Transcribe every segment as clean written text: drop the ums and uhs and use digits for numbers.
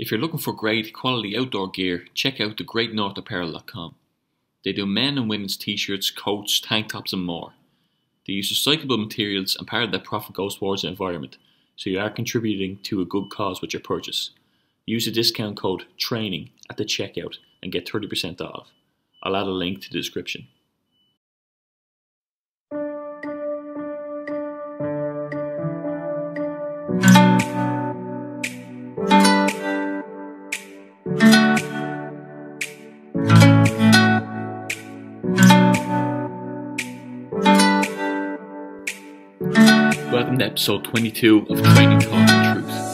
If you're looking for great quality outdoor gear, check out thegreatnorthapparel.com. They do men and women's t-shirts, coats, tank tops and more. They use recyclable materials and part of that profit goes towards the environment, so you are contributing to a good cause with your purchase. Use the discount code TRAINING at the checkout and get 30% off. I'll add a link to the description. Welcome to episode 22 of Training Talk and Truth.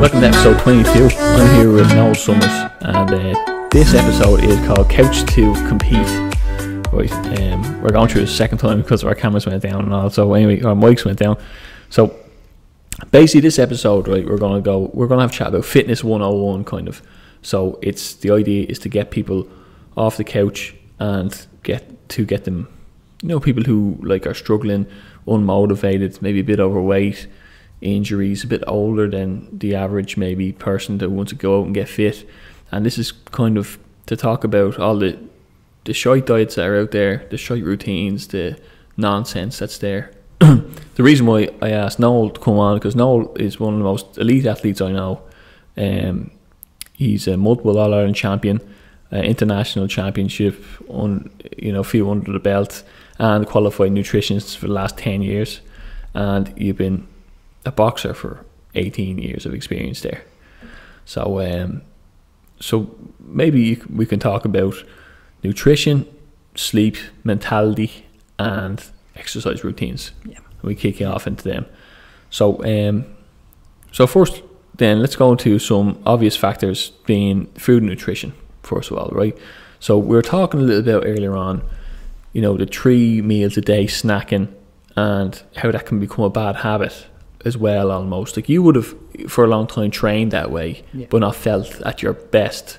Welcome to episode 22. I'm here with Noel Somers, and this episode is called Couch to Compete. Right, we're going through the second time because our cameras went down and all. So anyway, our mics went down. So basically, this episode, right, we're gonna have a chat about fitness 101, kind of. So it's the idea is to get people off the couch and get them, you know, people who like are struggling, unmotivated, maybe a bit overweight, injuries, a bit older than the average maybe person that wants to go out and get fit. And this is kind of to talk about all the shite diets that are out there, the shite routines, the nonsense that's there. The reason why I asked Noel to come on, because Noel is one of the most elite athletes I know. He's a multiple All Ireland champion, international championship, on, you know, few under the belt, and qualified nutritionist for the last 10 years. And you've been a boxer for 18 years of experience there, so maybe we can talk about nutrition, sleep, mentality, and exercise routines. Yeah, we kick you off into them. So so first, then let's go into some obvious factors, being food and nutrition first of all, right? So we were talking a little bit earlier on, you know, the 3 meals a day snacking and how that can become a bad habit as well, almost like you would have for a long time trained that way, yeah, but not felt at your best.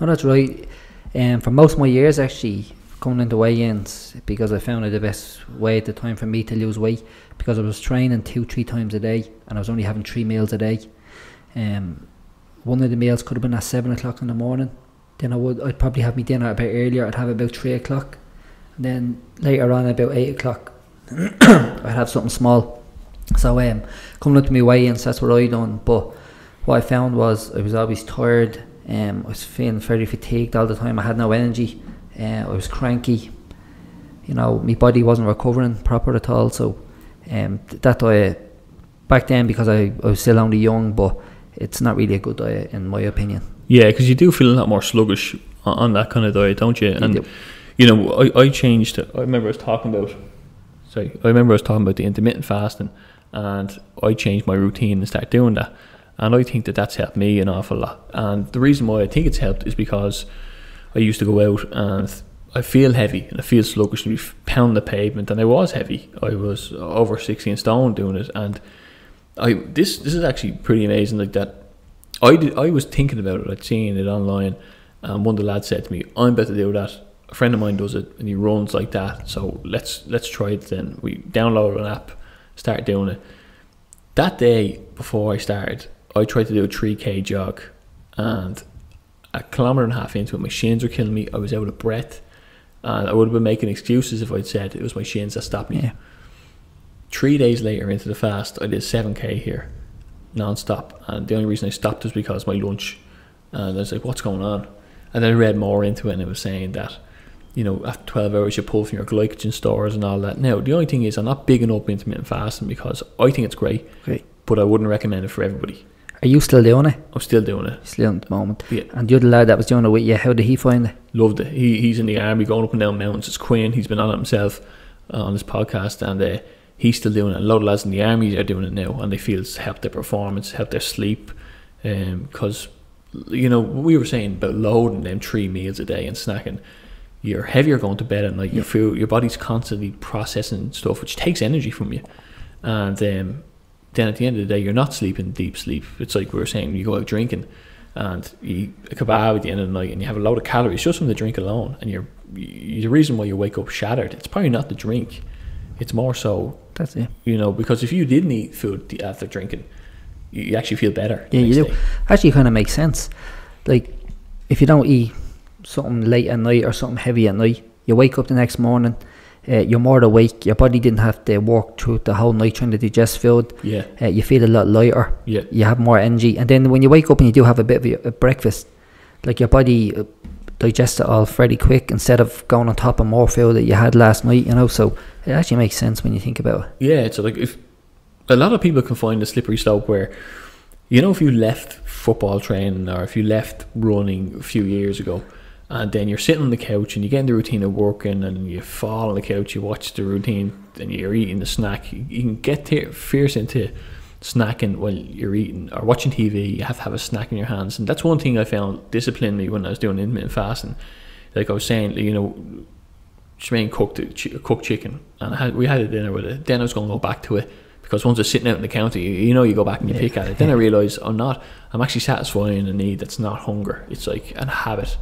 Oh, that's right. And for most of my years, actually coming into weigh-ins, because I found it the best way at the time for me to lose weight, because I was training 2-3 times a day and I was only having 3 meals a day. One of the meals could have been at 7 o'clock in the morning. Then I'd probably have my dinner a bit earlier. I'd have about 3 o'clock, and then later on about 8 o'clock I'd have something small. So coming up to my weigh-ins, that's what I done. But what I found was I was always tired. I was feeling very fatigued all the time. I had no energy. I was cranky. You know, my body wasn't recovering proper at all. So that diet back then, because I was still only young, but it's not really a good diet in my opinion. Yeah, because you do feel a lot more sluggish on that kind of diet, don't you? And you know, I changed. I remember I was talking about the intermittent fasting. And I changed my routine and started doing that, and I think that that's helped me an awful lot. And the reason why I think it's helped is because I used to go out and I feel heavy and I feel sluggish and pound the pavement, and I was heavy. I was over 16 stone doing it, and this is actually pretty amazing. Like that, I was thinking about it. I'd seen it online, and one of the lads said to me, "I'm about to do that. A friend of mine does it, and he runs like that. So let's try it." Then we downloaded an app, start doing it. That day before I started, I tried to do a 3K jog, and 1.5 kilometers into it, my shins were killing me. I was out of breath, and I would have been making excuses if I'd said it was my shins that stopped me. Yeah. 3 days later into the fast, I did 7K here, non-stop, and the only reason I stopped was because my lunch. And I was like, what's going on? And then I read more into it, and it was saying that, you know, after 12 hours you pull from your glycogen stores and all that. Now, the only thing is, I'm not bigging up intermittent fasting because I think it's great, but I wouldn't recommend it for everybody. Are you still doing it? I'm still doing it. Still at the moment. Yeah. And the other lad that was doing it with you, how did he find it? Loved it. He's in the army, going up and down mountains. It's Quinn. He's been on it himself on his podcast, and he's still doing it. A lot of lads in the army are doing it now, and they feel it's helped their performance, helped their sleep, because, you know, we were saying about loading them 3 meals a day and snacking. You're heavier going to bed at night. Your food, your body's constantly processing stuff, which takes energy from you. And then at the end of the day, you're not sleeping deep sleep. It's like we were saying, you go out drinking and you eat a kebab at the end of the night and you have a load of calories just from the drink alone. And you're the reason why you wake up shattered. It's probably not the drink. It's more so, that's it. You know, because if you didn't eat food after drinking, you actually feel better. Yeah, you do. Actually, kind of makes sense. Like, if you don't eat something late at night or something heavy at night, you wake up the next morning, you're more awake, your body didn't have to walk through the whole night trying to digest food. Yeah. You feel a lot lighter. Yeah. You have more energy. And then when you wake up and you do have a bit of a breakfast, like, your body digests it all fairly quick instead of going on top of more food that you had last night, you know. So it actually makes sense when you think about it. Yeah, it's like, if a lot of people can find a slippery slope where, you know, if you left football training or if you left running a few years ago, and then you're sitting on the couch and you get in the routine of working and you fall on the couch, you watch the routine and you're eating the snack, you can get fierce into snacking while you're eating or watching TV. You have to have a snack in your hands, and that's one thing I found disciplined me when I was doing intermittent fasting. Like I was saying, you know, Shemaine cooked chicken, and we had a dinner with it. Then I was going to go back to it, because once it's sitting out in the counter, you know, you go back and you pick at it. Then I realised I'm actually satisfying a need that's not hunger. It's like a habit,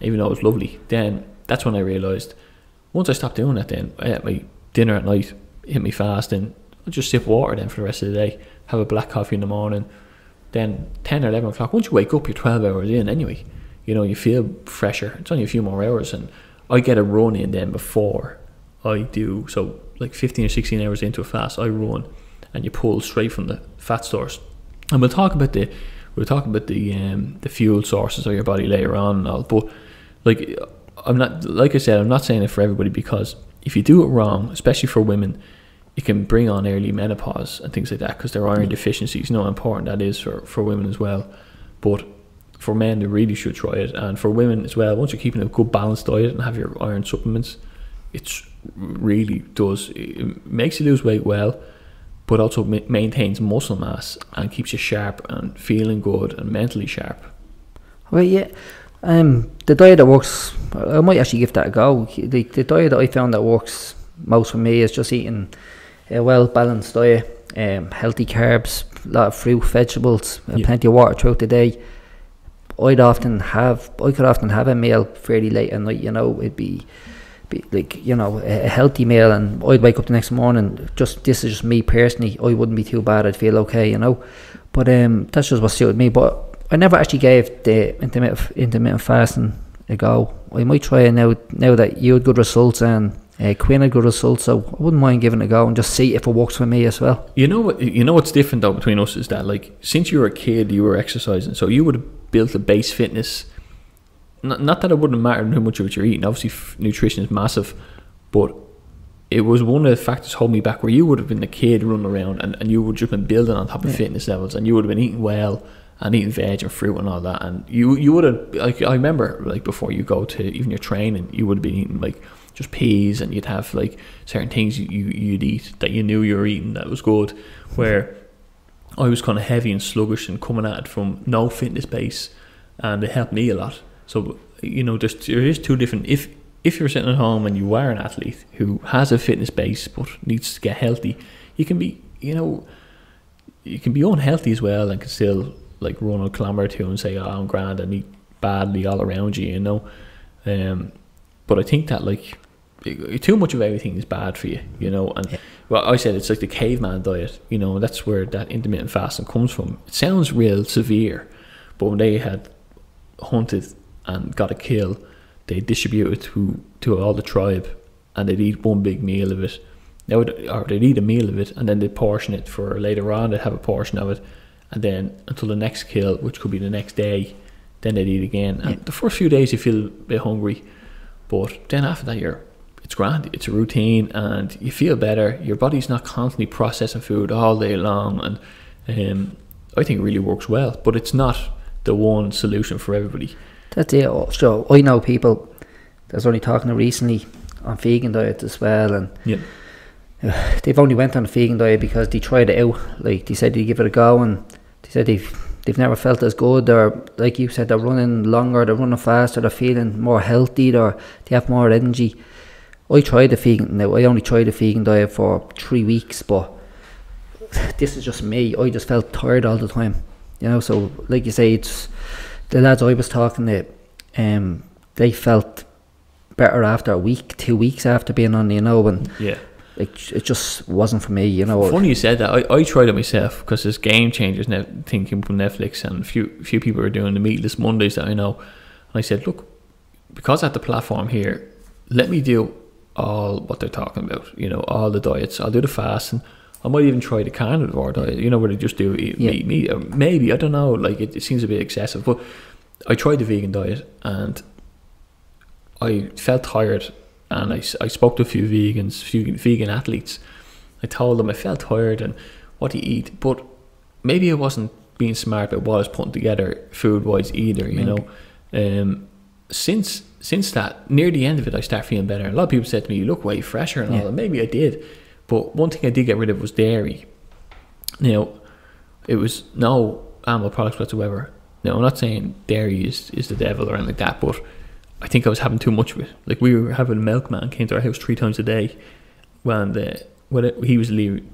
even though it was lovely. Then that's when I realised, once I stopped doing that, then I had my dinner at night, hit me fasting, I'll just sip water then for the rest of the day, have a black coffee in the morning. Then 10 or 11 o'clock, once you wake up, you're 12 hours in anyway. You know, you feel fresher. It's only a few more hours, and I get a run in then before I do. So like 15 or 16 hours into a fast, I run, and you pull straight from the fat source. And we'll talk about the fuel sources of your body later on and all, but like, I'm not saying it for everybody, because if you do it wrong, especially for women, it can bring on early menopause and things like that, because there are iron deficiencies. You know how important that is for women as well. But for men, they really should try it. And for women as well, once you're keeping a good balanced diet and have your iron supplements, it makes you lose weight well, but also maintains muscle mass and keeps you sharp and feeling good and mentally sharp. Well, yeah. The diet that works, I might actually give that a go. The diet that I found that works most for me is just eating a well-balanced diet, healthy carbs, a lot of fruit, vegetables, plenty of water throughout the day. I could often have a meal fairly late at night, you know. It'd be like, you know, a healthy meal, and I'd wake up the next morning. This is just me personally. I wouldn't be too bad. I'd feel okay, you know. But that's just what suited me. But I never actually gave the intermittent fasting a go. I might try it now that you had good results and Quinn had good results, so I wouldn't mind giving it a go and just see if it works for me as well. You know what's different though between us is that, like, since you were a kid, you were exercising, so you would have built a base fitness. Not that it wouldn't matter how much of what you're eating. Obviously, nutrition is massive, but it was one of the factors holding me back, where you would have been the kid running around and you would have been building on top of fitness levels, and you would have been eating well and eating veg and fruit and all that. And you would have, like, I remember, like, before you go to even your training, you would have been eating like just peas, and you'd have like certain things you'd eat that you knew you were eating that was good. Where I was kind of heavy and sluggish and coming at it from no fitness base, and it helped me a lot. So, you know, there is two different. If you're sitting at home and you are an athlete who has a fitness base but needs to get healthy, you can be unhealthy as well, and can still, like, run a kilometre or two and say, oh, I'm grand, and eat badly all around you, you know. But I think that, like, too much of everything is bad for you, you know. And well, I said it's like the caveman diet, you know. That's where that intermittent fasting comes from. It sounds real severe, but when they had hunted and got a kill, they distributed to all the tribe, and they'd eat one big meal of it. They'd eat a meal of it, and then they'd portion it for later on. They'd have a portion of it, and then until the next kill, which could be the next day, then they'd eat again. And the first few days you feel a bit hungry, but then after that, it's grand. It's a routine, and you feel better. Your body's not constantly processing food all day long, and I think it really works well. But it's not the one solution for everybody. That's it. So I know people that's only talking recently on vegan diets as well, and they've only went on a vegan diet because they tried it out. Like, they said they give it a go, and they said they've never felt as good, or like you said, they're running longer, they're running faster, they're feeling more healthy, or they have more energy. I tried the vegan, now I only tried the vegan diet for 3 weeks, but this is just me. I just felt tired all the time, you know. So like you say, it's the lads I was talking to, they felt better after a week, 2 weeks after being on, you know. And yeah, it just wasn't for me, you know. Funny you said that. I tried it myself, because there's Game Changers now thinking from Netflix, and a few people are doing the Meatless Mondays that I know. And I said, look, because I have the platform here, let me do all what they're talking about, you know, all the diets. I'll do the fasting. I might even try the carnivore diet, you know, where they just do meat. Maybe, I don't know, like it seems a bit excessive. But I tried the vegan diet and I felt tired. And I spoke to a few vegans, a few vegan athletes. I told them I felt tired and what to eat, but maybe I wasn't being smart about what I was putting together food-wise either, you know. Since that, near the end of it, I started feeling better. And a lot of people said to me, you look way fresher and all that. Maybe I did. But one thing I did get rid of was dairy. Now, it was no animal products whatsoever. Now, I'm not saying dairy is the devil or anything like that, but I think I was having too much of it. Like, we were having a milkman came to our house 3 times a day when he was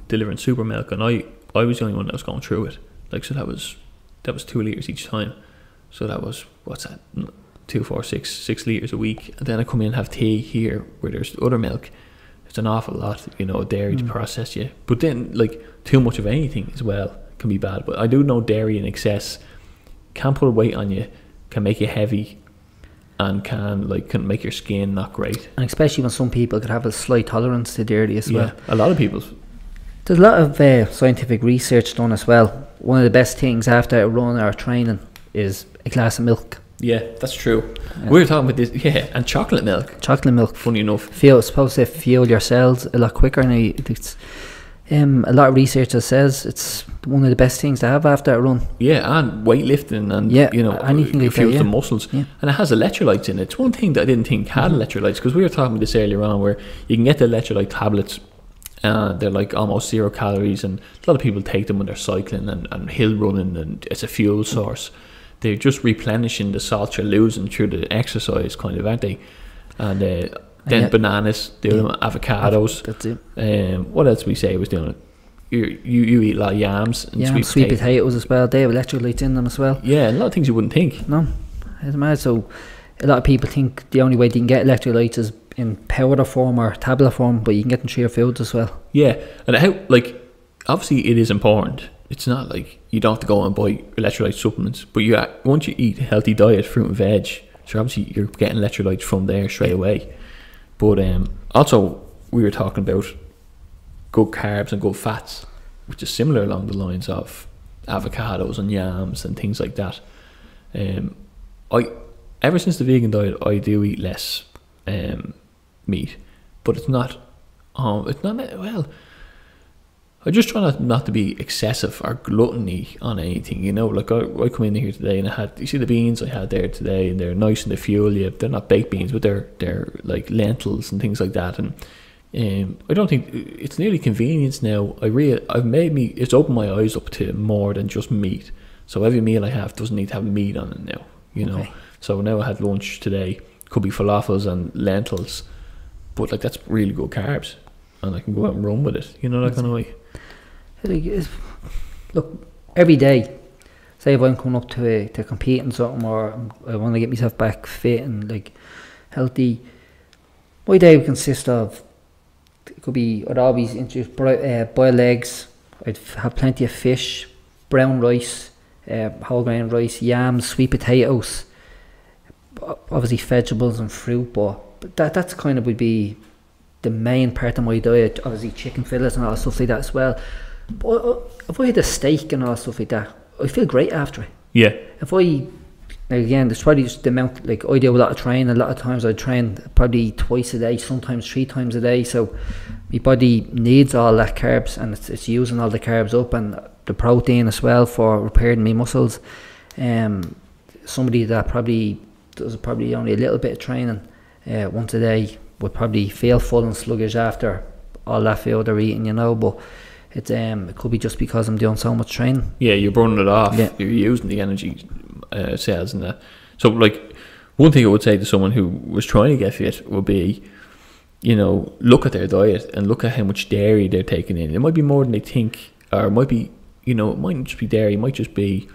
delivering super milk, and I was the only one that was going through it. Like, so that was 2 litres each time. So that was, what's that, 2, 4, 6 litres a week. And then I come in and have tea here where there's other milk. It's an awful lot, you know, dairy to process you. But then, like, too much of anything as well can be bad. But I do know dairy in excess can put weight on you, can make you heavy, and can make your skin not great. And especially when some people could have a slight tolerance to dairy as well. Yeah, a lot of people. There's a lot of scientific research done as well. One of the best things after a run or training is a glass of milk. Yeah, that's true. We were talking about this, and chocolate milk. Chocolate milk. Funny enough. It's supposed to fuel your cells a lot quicker. And it's, a lot of research that says it's one of the best things to have after a run. Yeah, and weightlifting and, you know, anything it fuels the muscles. Yeah. And it has electrolytes in it. It's one thing that I didn't think had electrolytes, because we were talking about this earlier on, where you can get the electrolyte tablets. They're like almost 0 calories, and a lot of people take them when they're cycling and hill running, and it's a fuel source. They're just replenishing the salts you're losing through the exercise, kind of, aren't they? And then bananas, doing them, avocados. That's it. What else we say was doing it? You eat a lot of yams and sweet potatoes as well. They have electrolytes in them as well. Yeah, a lot of things you wouldn't think. No, it's mad. So a lot of people think the only way they can get electrolytes is in powder form or tablet form, but you can get them through your foods as well. Yeah, and obviously it is important. It's not like you don't have to go and buy electrolyte supplements, but once you eat a healthy diet, fruit and veg, so obviously you're getting electrolytes from there straight away. But also, we were talking about good carbs and good fats, which is similar along the lines of avocados and yams and things like that. Ever since the vegan diet, I do eat less meat, but it's not well. I just try not to be excessive or gluttony on anything, you know. Like, I come in here today and I had, you see the beans I had there today, and they're nice and they fuel you. They're not baked beans, but they're like lentils and things like that. And I don't think it's nearly convenience now. It's opened my eyes up to more than just meat. So every meal I have doesn't need to have meat on it now, you know. So now I had lunch today, could be falafels and lentils, but like, that's really good carbs, and I can go out and run with it, you know, that kind of way. Look, every day, say if I'm coming up to compete in something, or I want to get myself back fit and like healthy, my day would consist of, it could be, I'd always introduce boiled eggs, I'd have plenty of fish, brown rice, whole grain rice, yams, sweet potatoes, obviously vegetables and fruit, but that's kind of would be the main part of my diet. Obviously chicken fillets and all that stuff like that as well. But if I had a steak and all that stuff like that, I feel great after it. Yeah. If I, again, it's probably just the amount, like I do a lot of training, a lot of times I train probably 2 times a day, sometimes 3 times a day, so my body needs all that carbs, and it's using all the carbs up, and the protein as well for repairing my muscles. Somebody that probably does probably only a little bit of training once a day would probably feel full and sluggish after all that food they're eating, you know. But it's it could be just because I'm doing so much training. Yeah, you're burning it off. Yeah. You're using the energy cells and that. So like, one thing I would say to someone who was trying to get fit would be, you know, look at their diet and look at how much dairy they're taking in. It might be more than they think, or it might be, you know, it mightn't just be dairy, it might just be,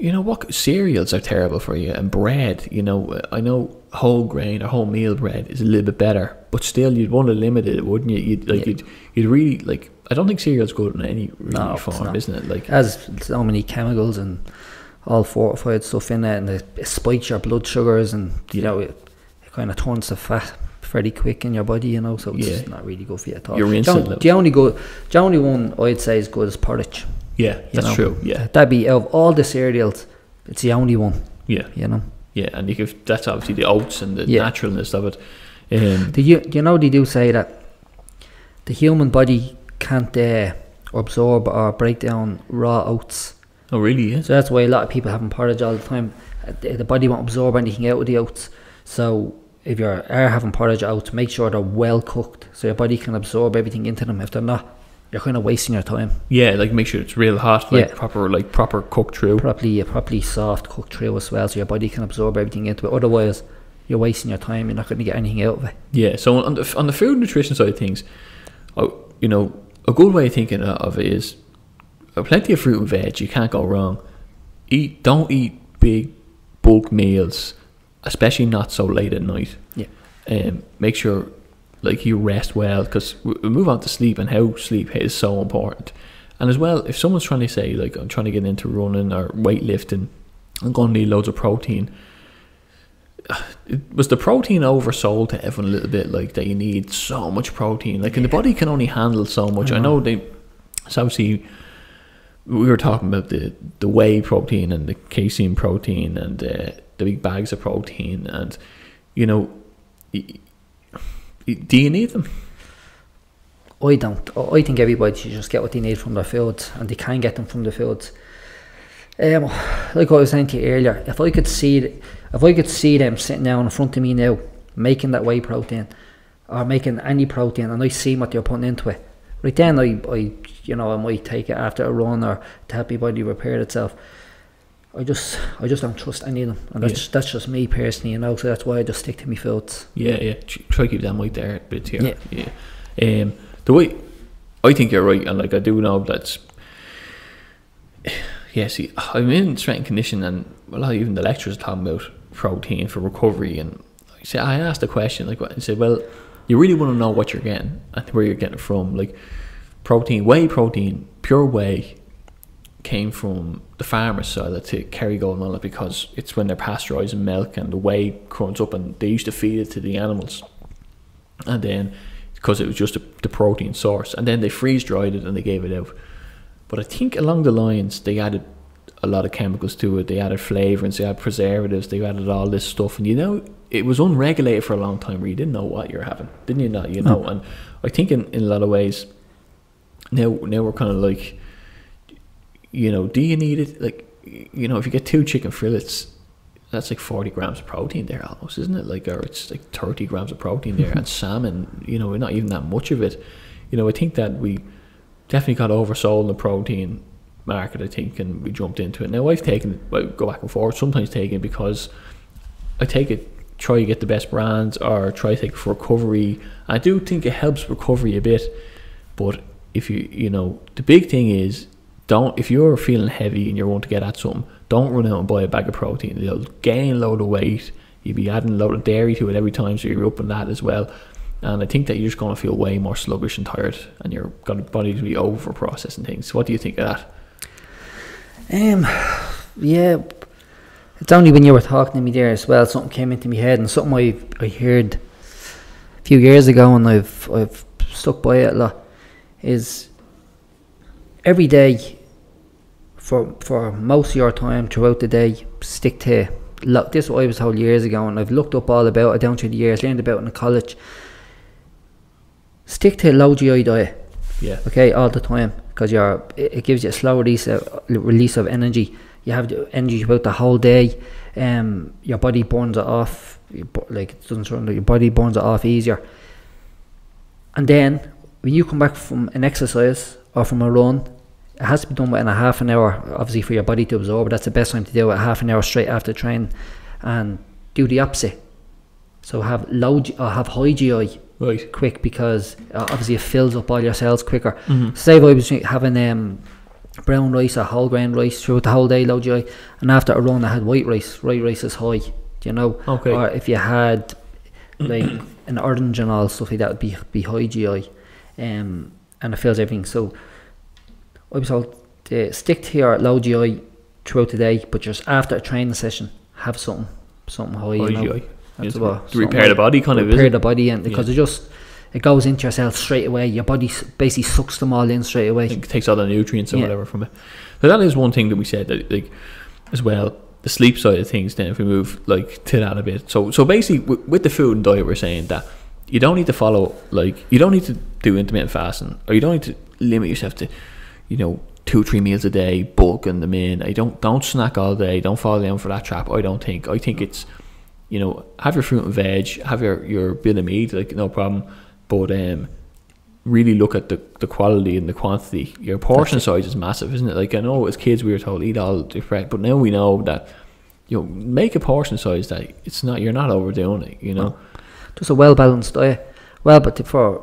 you know, what cereals are terrible for you, and bread, you know. I know whole grain or whole meal bread is a little bit better, but still you'd want to limit it, wouldn't you? You'd really, like, I don't think cereal's good in any form, isn't it? Like, as so many chemicals and all fortified stuff in it, and it spikes your blood sugars, and you know, it kind of turns to fat pretty quick in your body, you know. So it's not really good for you at all. The only one I'd say is good is porridge. Yeah, that's true. Yeah, that'd be, of all the cereals, it's the only one. Yeah, you know. Yeah, and you could, that's obviously the oats and the naturalness of it. You know, they do say that the human body can't absorb or break down raw oats. Oh, really? Yeah. So that's why a lot of people having porridge all the time. The body won't absorb anything out of the oats. So if you are having porridge oats, make sure they're well cooked so your body can absorb everything into them. If they're not, you're kind of wasting your time. Yeah, like make sure it's real hot, like proper cooked through. Properly soft cooked through as well, so your body can absorb everything into it. Otherwise, you're wasting your time. You're not going to get anything out of it. Yeah. So on the food and nutrition side of things, you know, a good way of thinking of it is plenty of fruit and veg. You can't go wrong. Don't eat big bulk meals, especially not so late at night. Yeah. Make sure, like, you rest well, because we move on to sleep and how sleep is so important. And as well, if someone's trying to say, like, I'm trying to get into running or weightlifting, I'm going to need loads of protein. Was the protein oversold to everyone a little bit, like, that you need so much protein? Like, and the body can only handle so much. I know it's obviously, we were talking about the whey protein and the casein protein and the big bags of protein, and you know, do you need them? I don't. I think everybody should just get what they need from their foods, and they can get them from the foods. Like I was saying to you earlier, if I could see them sitting down in front of me now, making that whey protein or making any protein, and I see what they're putting into it, right then I you know, I might take it after a run or to help your body repair itself. I just don't trust any of them, and that's just me personally, you know. So that's why I just stick to my foods. Yeah, yeah. Try to keep that weight there a bit here. Yeah, yeah. The way I think you're right, and like I do know that's. Yeah, see, I'm in strength and condition, and a lot of even the lecturers are talking about protein for recovery, and I asked the question, like, I said, well, you really want to know what you're getting and where you're getting it from, like protein, whey protein, pure whey. Came from the farmers' side to Kerrygold and all that, because it's when they're pasteurising milk and the whey crunches up, and they used to feed it to the animals, and then because it was just the protein source, and then they freeze dried it and they gave it out. But I think along the lines they added a lot of chemicals to it, they added flavourings, they added preservatives, they added all this stuff, and you know, it was unregulated for a long time where you didn't know what you're having, didn't you? Not, you know. And I think in a lot of ways now we're kind of like, you know, do you need it? Like, you know, if you get 2 chicken fillets, that's like 40 grams of protein there almost, isn't it? Like, or it's like 30 grams of protein there, and salmon, you know, not even that much of it. You know, I think that we definitely got oversold in the protein market, I think, and we jumped into it. Now, I go back and forth, sometimes taking it because I take it, try to get the best brands, or try to take it for recovery. I do think it helps recovery a bit, but if you know, the big thing is, if you're feeling heavy and you want to get at something, don't run out and buy a bag of protein. You'll gain a load of weight. You'll be adding a load of dairy to it every time, so you're up on that as well. And I think that you're just going to feel way more sluggish and tired, and your body to be over processing things. So what do you think of that? Yeah, it's only when you were talking to me there as well, something came into my head, and something I heard a few years ago, and I've stuck by it a lot, is every day, for most of your time throughout the day, stick to, look, this is what I was told years ago, and I've looked up all about it down through the years, learned about it in college. Stick to a low GI diet, all the time, because it gives you a slow release of energy. You have the energy about the whole day. Your body burns it off, like it doesn't run, your body burns it off easier. And then when you come back from an exercise or from a run, it has to be done within a half an hour, obviously, for your body to absorb. That's the best time to do it, half an hour straight after training. And do the opposite. So have low or have high GI quick, because obviously it fills up all your cells quicker. Mm-hmm. Say I was having brown rice or whole grain rice throughout the whole day, low GI, and after a run I had white rice. White rice is high, you know. Okay. Or if you had like an orange and all stuff like that, would be high GI, and it fills everything. So I was told to stick to your low GI throughout the day, but just after a training session, have something high, you know. GI. That's about to repair the body, kind of repair the body, and because it goes into your cells straight away. Your body basically sucks them all in straight away. It takes all the nutrients and whatever from it. But that is one thing that we said that, like, as well, the sleep side of things. Then if we move like to that a bit, so basically with the food and diet, we're saying that you don't need to follow, like, you don't need to do intermittent fasting, or you don't need to limit yourself to, you know, 2-3 meals a day, bulking them in. I don't snack all day. Don't fall down for that trap. I think it's, you know, have your fruit and veg, have your bit of meat, like, no problem, but really look at the quality and the quantity. Your portion size is massive, isn't it? Like, I know as kids we were told eat all different, but now we know that, you know, make a portion size that it's not, you're not overdoing it, you know. Just a well balanced diet. Well, but if I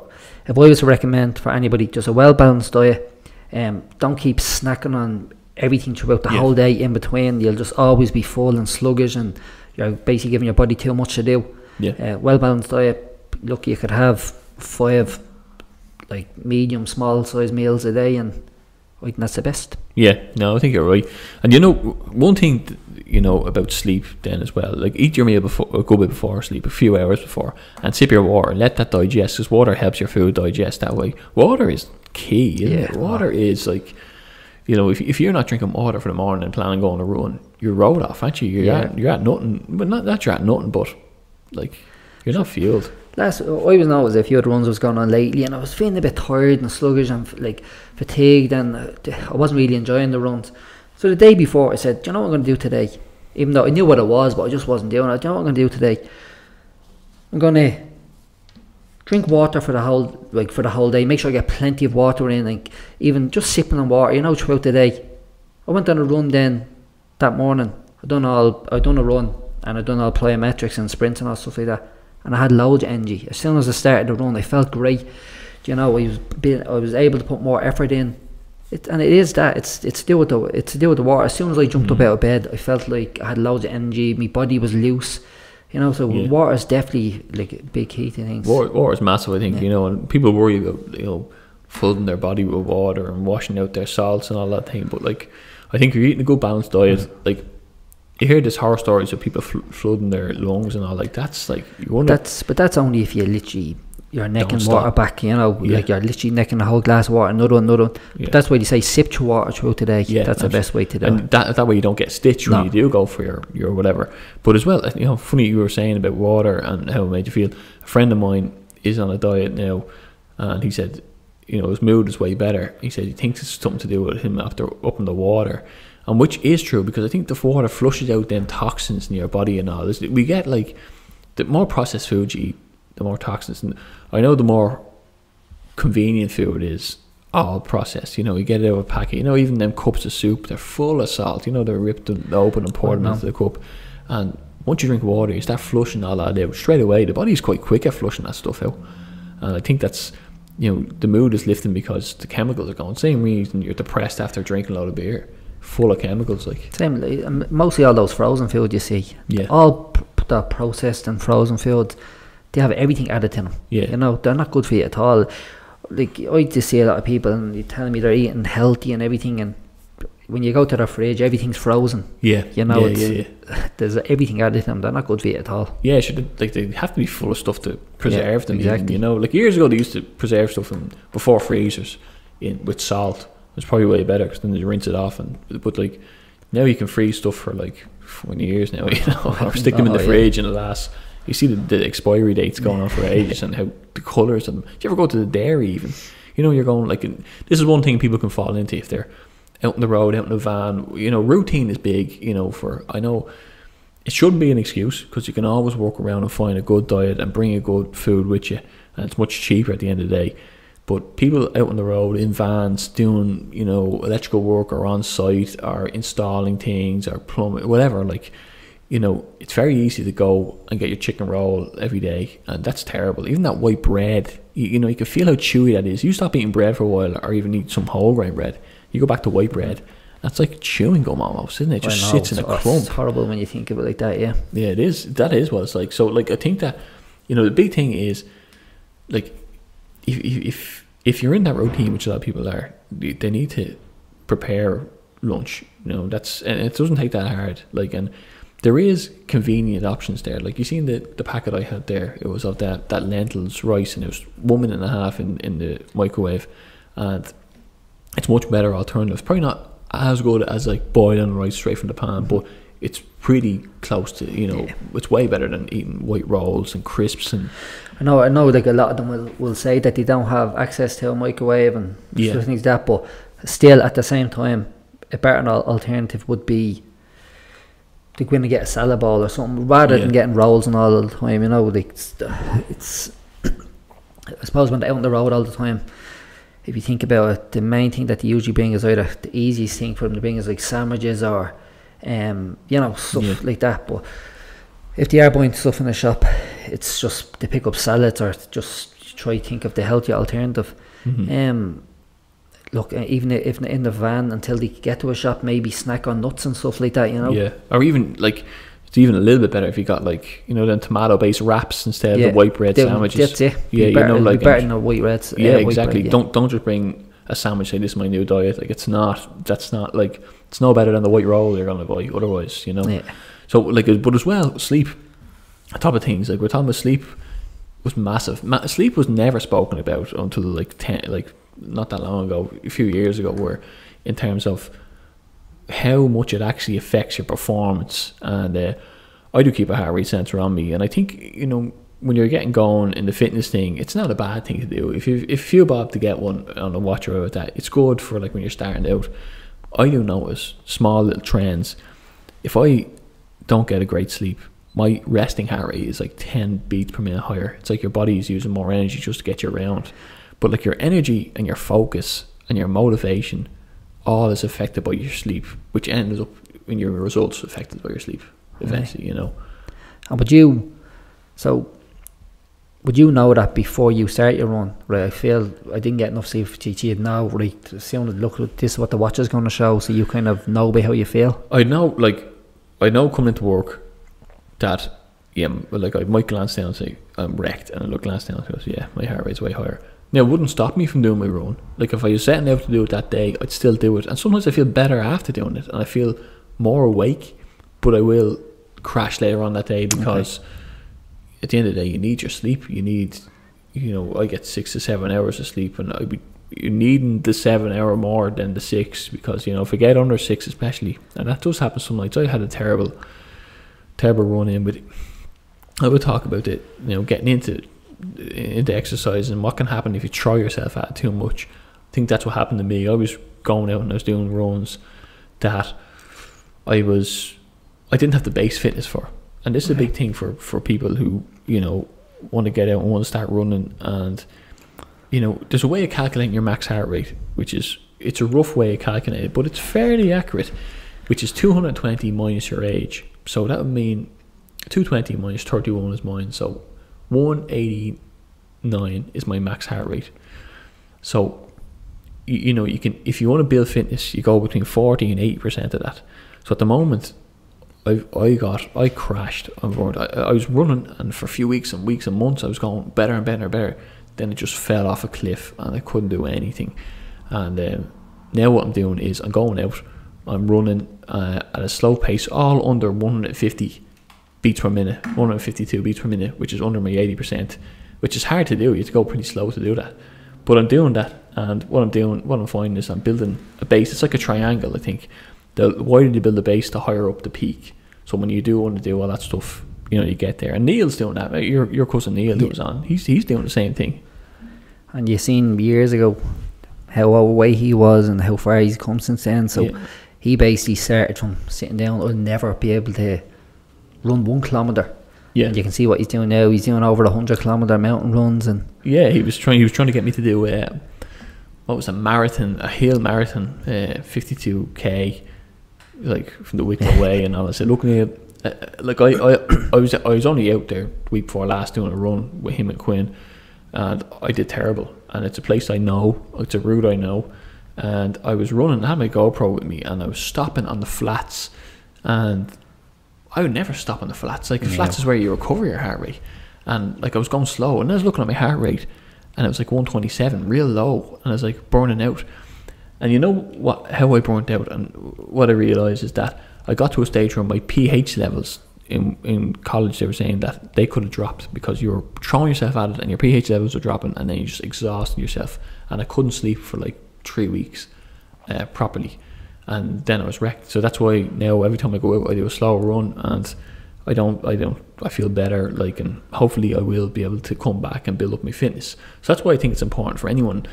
was to recommend for anybody, just a well balanced diet. Don't keep snacking on everything throughout the whole day. In between, you'll just always be full and sluggish, and you're basically giving your body too much to do. Well balanced diet, look, you could have 5 like medium small size meals a day, and I think that's the best. No, I think you're right. And you know, one thing you know about sleep then as well, like, eat your meal before, a good bit before sleep, a few hours before, and sip your water and let that digest, because water helps your food digest that way. Water is key, isn't it? Water is, like, you know, if you're not drinking water for the morning and planning on going to run, you're rolled off, aren't you? You're at nothing, but not that you're at nothing, but like, you're not fueled. Last, I always noticed a few of the runs was going on lately, and I was feeling a bit tired and sluggish and like fatigued, and I wasn't really enjoying the runs. So the day before, I said, do you know what I'm going to do today? Even though I knew what it was, but I just wasn't doing it. Do you know what I'm going to do today? I'm going to drink water for the whole day. Make sure I get plenty of water in, like, even just sipping on water, you know, throughout the day. I went on a run then that morning. I done a run and I done all plyometrics and sprints and all stuff like that, and I had loads of energy. As soon as I started the run, I felt great. You know, I was able to put more effort in. It's to do with the water. As soon as I jumped up out of bed, I felt like I had loads of energy. My body was loose. You know, so water is definitely like a big key to things. Water is massive, I think. You know, and people worry about, you know, flooding their body with water and washing out their salts and all that thing. But like, I think if you're eating a good balanced diet, like, you hear this horror stories of people flooding their lungs and all, like, that's like, you wonder. But that's only if you literally you're necking water back. You know, like, you're literally necking a whole glass of water, another one. But that's why you say sip your water throughout the day. That's the best way to do it. That way you don't get stitched when you do go for your whatever. But as well, you know, funny you were saying about water and how it made you feel. A friend of mine is on a diet now, and he said, you know, his mood is way better. He said he thinks it's something to do with him after upping the water, and which is true, because I think the water flushes out them toxins in your body and all this. We get, like, the more processed food you eat, the more toxins. And I know the more convenient food is all processed. You know, you get it out of a packet. You know, even them cups of soup, they're full of salt. You know, they're ripped open and poured into the cup. And once you drink water, you start flushing all that out straight away. The body's quite quick at flushing that stuff out. And I think that's, you know, the mood is lifting because the chemicals are going. Same reason you're depressed after drinking a lot of beer, full of chemicals. Like, same, mostly all those frozen food you see. All the processed and frozen foods, they have everything added to them. You know, they're not good for you at all. Like, I just see a lot of people and they're telling me they're eating healthy and everything, and when you go to the fridge, everything's frozen. You know, there's everything added to them. They're not good for you at all. Like, they have to be full of stuff to preserve them. Exactly. You know, like, years ago they used to preserve stuff before freezers with salt. It's probably way better, because then you rinse it off. But like, now you can freeze stuff for like 20 years now, you know, or stick them in the fridge and it lasts. You see the expiry dates going on for ages, and how the colours of them. Do you ever go to the dairy even? You know, you're going, like, this is one thing people can fall into if they're out on the road, out in a van. You know, routine is big, you know, I know it shouldn't be an excuse, because you can always walk around and find a good diet and bring a good food with you. and it's much cheaper at the end of the day. But people out on the road in vans doing, you know, electrical work or on site or installing things or plumbing, whatever, like, you know, it's very easy to go and get your chicken roll every day, and that's terrible. Even that white bread, you know, you can feel how chewy that is. You stop eating bread for a while, or even eat some whole grain bread, you go back to white bread. That's like chewing gum almost, isn't it? It just sits in a crumb. It's horrible when you think of it like that, yeah. Yeah, it is. That is what it's like. So, like, I think that, you know, the big thing is, like, if you're in that routine, which a lot of people are, they need to prepare lunch. You know, that's, and it doesn't take that hard. Like, and there is convenient options there. Like, you seen the packet I had there. It was of that lentils, rice, and it was 1.5 minutes in the microwave, and it's much better alternative. It's probably not as good as like boiling rice straight from the pan, but it's pretty close to, you know, yeah. It's way better than eating white rolls and crisps. And I know like a lot of them will say that they don't have access to a microwave and yeah. Things like that, but still at the same time a better alternative would be to go in and get a salad bowl or something rather yeah. than getting rolls and all the time, you know. Like it's I suppose when they're out on the road all the time, if you think about it, the main thing that they usually bring is either the easiest thing for them to bring is like sandwiches or you know, stuff yeah. like that. But if they are buying stuff in the shop, it's just to pick up salads or just try to think of the healthy alternative. Mm-hmm. Look, even if in the van, until they get to a shop, maybe snack on nuts and stuff like that, you know. Yeah, or even like it's even a little bit better if you got like, you know, then tomato-based wraps instead yeah. of the white bread sandwiches. That's it. Yeah, you know, like better than the white breads. Yeah, exactly. Bread, yeah. Don't just bring a sandwich. Say this is my new diet. Like that's not like, it's no better than the white roll you're gonna buy otherwise. You know. Yeah. So like, but as well, sleep. On top of things, like we're talking about, sleep was massive. Sleep was never spoken about until like not that long ago, a few years ago, where in terms of how much it actually affects your performance. And I do keep a heart rate sensor on me, and I think, you know, when you're getting going in the fitness thing, it's not a bad thing to do. If you bob to get one on a watch or about that, it's good for like when you're starting out. I do notice small little trends. If I don't get a great sleep, my resting heart rate is like 10 beats per minute higher. It's like your body is using more energy just to get you around, but like your energy and your focus and your motivation, all is affected by your sleep, which ends up in your results affected by your sleep eventually, right. You know. And would you know that before you start your run, right? I feel I didn't get enough sleep for TT. Now, right, look, this is what the watch is going to show, so you kind of know how you feel. I know coming into work that, yeah, like I might glance down and say, I'm wrecked, and I look glance down and say, yeah, my heart rate's way higher. Now, it wouldn't stop me from doing my run. Like, if I was setting out to do it that day, I'd still do it. And sometimes I feel better after doing it, and I feel more awake, but I will crash later on that day because okay. At the end of the day, you need your sleep. You need, you know, I get 6 to 7 hours of sleep, and you're needing the 7 hour more than the 6 because, you know, if I get under 6 especially, and that does happen some nights. I had a terrible run in, but I would talk about it, you know, getting into exercise and what can happen if you throw yourself at it too much. I think that's what happened to me. I was going out and I was doing runs that I didn't have the base fitness for, and this is a big thing for people who, you know, want to get out and want to start running. And, you know, there's a way of calculating your max heart rate, which is, it's a rough way of calculating it, but it's fairly accurate, which is 220 minus your age. So that would mean 220 minus 31 is mine, so 189 is my max heart rate. So you know, you can, if you want to build fitness, you go between 40 and 80% of that. So at the moment, I crashed. I was running, and for a few weeks and weeks and months I was going better and better and better. Then it just fell off a cliff and I couldn't do anything. And now what I'm doing is I'm going out, I'm running at a slow pace, all under 150 beats per minute, 152 beats per minute, which is under my 80%, which is hard to do. You have to go pretty slow to do that, but I'm doing that. And what I'm finding is I'm building a base. It's like a triangle, I think. The wider you build the base, the higher up the peak. So when you do want to do all that stuff, you know, you get there. And Neil's doing that. Your cousin Neil, who was on, he's doing the same thing. And you seen years ago how away he was and how far he's come since then. So yeah. He basically started from sitting down. I'll never be able to run 1 kilometer Yeah, you can see what he's doing now. He's doing over the 100-kilometer mountain runs, and yeah, he was trying to get me to do what was a marathon, a hill marathon, 52K, like from the Wicklow way. And all I said, look, Neil, like I was only out there the week before last doing a run with him and Quinn, and I did terrible. And it's a place I know, it's a route I know, and I was running. I had my GoPro with me, and I was stopping on the flats, and I would never stop on the flats. Like, the flats is where you recover your heart rate. And, like, I was going slow, and I was looking at my heart rate, and it was, like, 127, real low. And I was, like, burning out. And you know what? How I burnt out, and what I realised is that I got to a stage where my pH levels in college, they were saying that they could have dropped because you were throwing yourself at it, and your pH levels were dropping, and then you just exhausted yourself. And I couldn't sleep for, like, 3 weeks properly. And then I was wrecked. So that's why now every time I go out, I do a slow run, and I feel better. Like, and hopefully I will be able to come back and build up my fitness. So that's why I think it's important for anyone.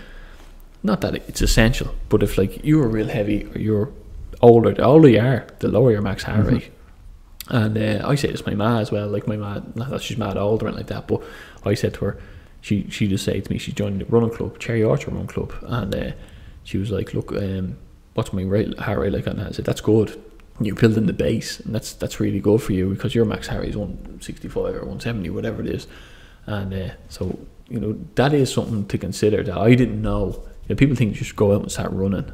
Not that it's essential, but if, like, you're real heavy or you're older, the older you are, the lower your max heart rate. And I say this to my ma as well. Like, my ma, not that she's mad older and like that, but I said to her, she just said to me, she joined the running club, Cherry Archer running club, and she was like, look, what's my heart rate like on that? I said, that's good. You're building the base, and that's really good for you, because your max heart rate is 165 or 170, whatever it is. And so, you know, that is something to consider that I didn't know. You know, people think you just go out and start running,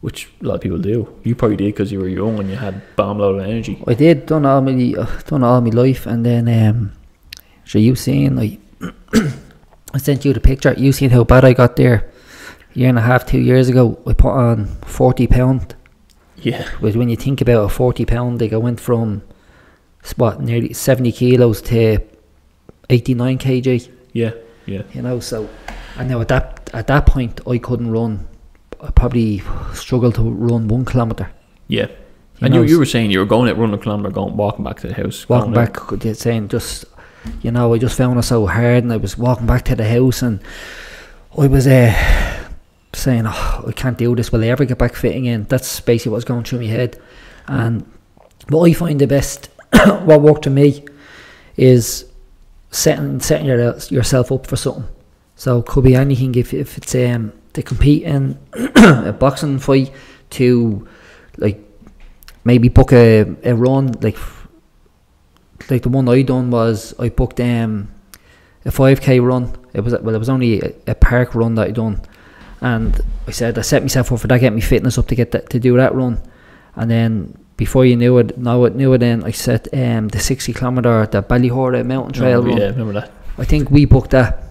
which a lot of people do. You probably did because you were young and you had a bomb load of energy. I did, done all my life. And then, so you seen, I sent you the picture. You seen how bad I got there. Year and a half, 2 years ago, I put on 40 pound. Yeah, which, when you think about a 40 pound, like, I went from what, nearly 70 kilos to 89 kg. Yeah, yeah. You know, so, and now at that point, I couldn't run. I probably struggled to run 1 kilometer. Yeah, and you were saying you were going out running a kilometer, walking back to the house, walking back, saying, just, you know, I just found it so hard, and I was walking back to the house, and I was saying, oh, I can't do this, will I ever get back fitting in? That's basically what's going through my head. And what I find the best, what worked for me, is setting yourself up for something. So it could be anything. If it's to compete in a boxing fight, to, like, maybe book a run, like the one I done was, I booked a 5k run. It was only a park run that I done. And I said, I set myself up for that, get my fitness up to get that, to do that run. And then before you knew it, then I set the 60 kilometer, the Ballyhora mountain trail run. Yeah, I remember that. I think we booked that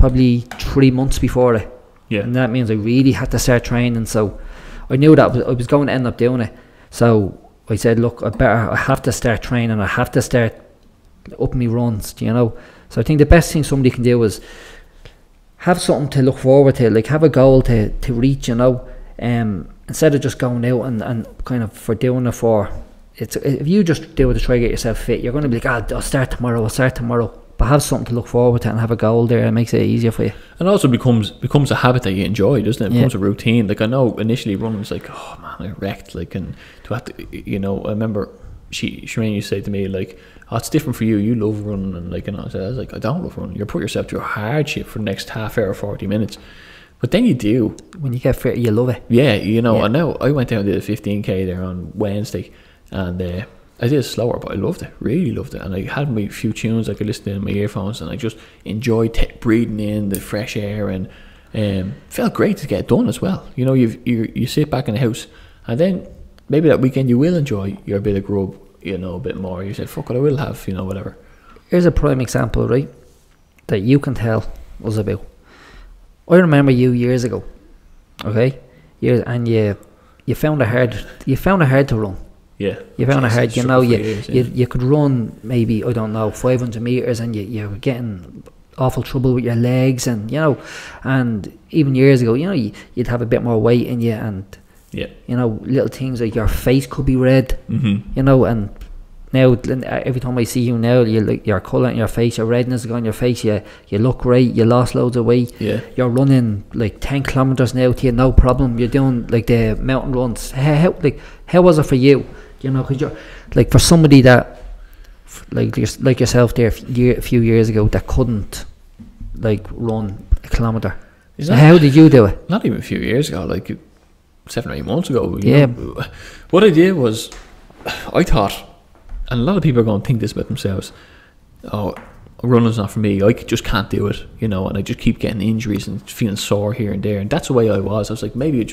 probably 3 months before it. Yeah. And that means I really had to start training. So I knew that I was going to end up doing it. So I said, look, I have to start training. I have to start up my runs. You know. So I think the best thing somebody can do is have something to look forward to, like, have a goal to reach, you know, instead of just going out and kind of for doing it for, if you just do it to try to get yourself fit, you're going to be like, oh, I'll start tomorrow, but have something to look forward to and have a goal there. It makes it easier for you. And also becomes a habit that you enjoy, doesn't it? It becomes a routine. Like, I know initially running was like, oh man, I wrecked, like, and to have to, you know, I remember Shireen used to say to me, like, oh, it's different for you, you love running, and like, and I was like, I don't love running. You're putting yourself through a hardship for the next half hour, 40 minutes. But then you do. When you get fit, you love it. Yeah, you know, yeah. I know. I went down and did a 15K there on Wednesday, and I did it slower, but I loved it, really loved it. And I had my few tunes I could listen to in my earphones, and I just enjoyed breathing in the fresh air, and felt great to get it done as well. You know, you sit back in the house, and then maybe that weekend you will enjoy your bit of grub, you know, a bit more. You said, fuck it, I will have, you know, whatever. Here's a prime example, right, that you can tell us about. I remember you years ago, okay? And you found it hard to run. Yeah. You found it hard, you know, you could run maybe, I don't know, 500 metres, and you were getting awful trouble with your legs, and, you know, and even years ago, you know, you'd have a bit more weight in you, and... Yeah, you know, little things like your face could be red. You know, and now every time I see you now, you like your colour in your face, your redness is on your face. You look great. You lost loads of weight. Yeah, you're running like 10 kilometers now to you, no problem. You're doing like the mountain runs. How was it for you? You know, because you're like, for somebody that like yourself there a few years ago that couldn't like run a kilometre. How did you do it? Not even a few years ago, like 7 or 8 months ago. You know, what I did was, I thought, and a lot of people are going to think this about themselves, oh, running's not for me, I just can't do it, you know, and I just keep getting injuries and feeling sore here and there, and that's the way I was. I was like, maybe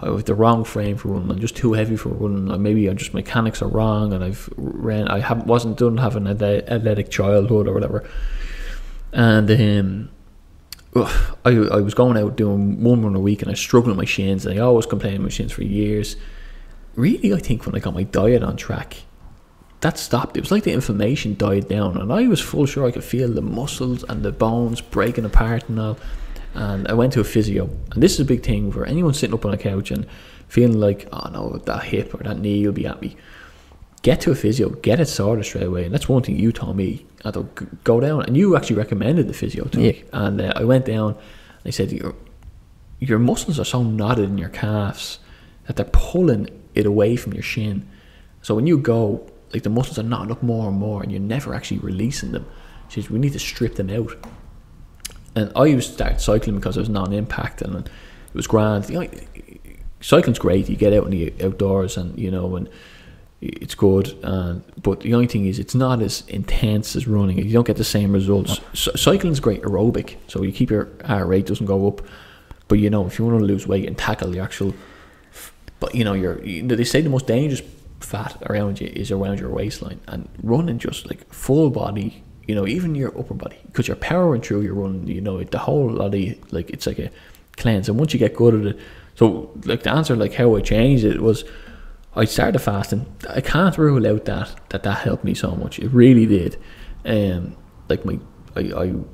I have the wrong frame for running, I'm just too heavy for running, or maybe I'm just, mechanics are wrong, and I wasn't done having an athletic childhood or whatever. And I was going out doing one run a week and I struggled with my shins, and I always complained about my shins for years. Really, I think when I got my diet on track, that stopped. It was like the inflammation died down, and I was full sure I could feel the muscles and the bones breaking apart and all. And I went to a physio, and this is a big thing for anyone sitting up on a couch and feeling like, oh no, that hip or that knee will be at me. Get to a physio, get it sorted straight away. And that's one thing you told me. I thought, go down, and you actually recommended the physio to me. And I went down, and they said, your muscles are so knotted in your calves that they're pulling it away from your shin. So when you go, like, the muscles are knotted up more and more, and you're never actually releasing them. She says, we need to strip them out. And I used to start cycling because I was non-impact, and it was grand. You know, cycling's great. You get out in the outdoors, and you know, and it's good. But the only thing is, it's not as intense as running. You don't get the same results. So cycling's great aerobic, so you keep your heart rate doesn't go up. But you know, if you want to lose weight and tackle the actual, but you know, they say the most dangerous fat around you is around your waistline, and running just like full body. You know, even your upper body, because you're powering through your run, you know, the whole lot of, like, it's like a cleanse. And once you get good at it, so, like, the answer, like, how I changed it was, I started fasting. I can't rule out that helped me so much. It really did. Like, you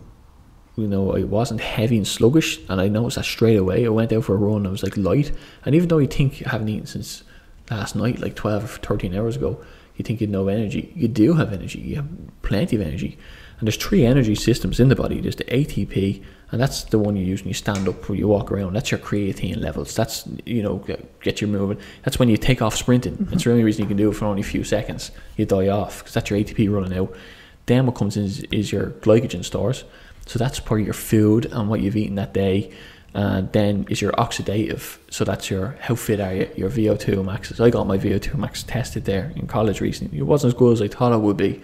know, I wasn't heavy and sluggish, and I noticed that straight away. I went out for a run, I was, like, light. And even though you think I haven't eaten since last night, like 12 or 13 hours ago, you think you'd no energy. You do have energy. You have plenty of energy. And there's 3 energy systems in the body. There's the ATP, and that's the one you use when you stand up, where you walk around. That's your creatine levels. That's, you know, get you moving. That's when you take off sprinting. That's the only reason you can do it for only a few seconds. You die off, because that's your ATP running out. Then what comes in is your glycogen stores. So that's part of your food and what you've eaten that day. And then is your oxidative, so that's your, how fit are you, your VO2 max. I got my VO2 max tested there in college recently. It wasn't as good as I thought it would be,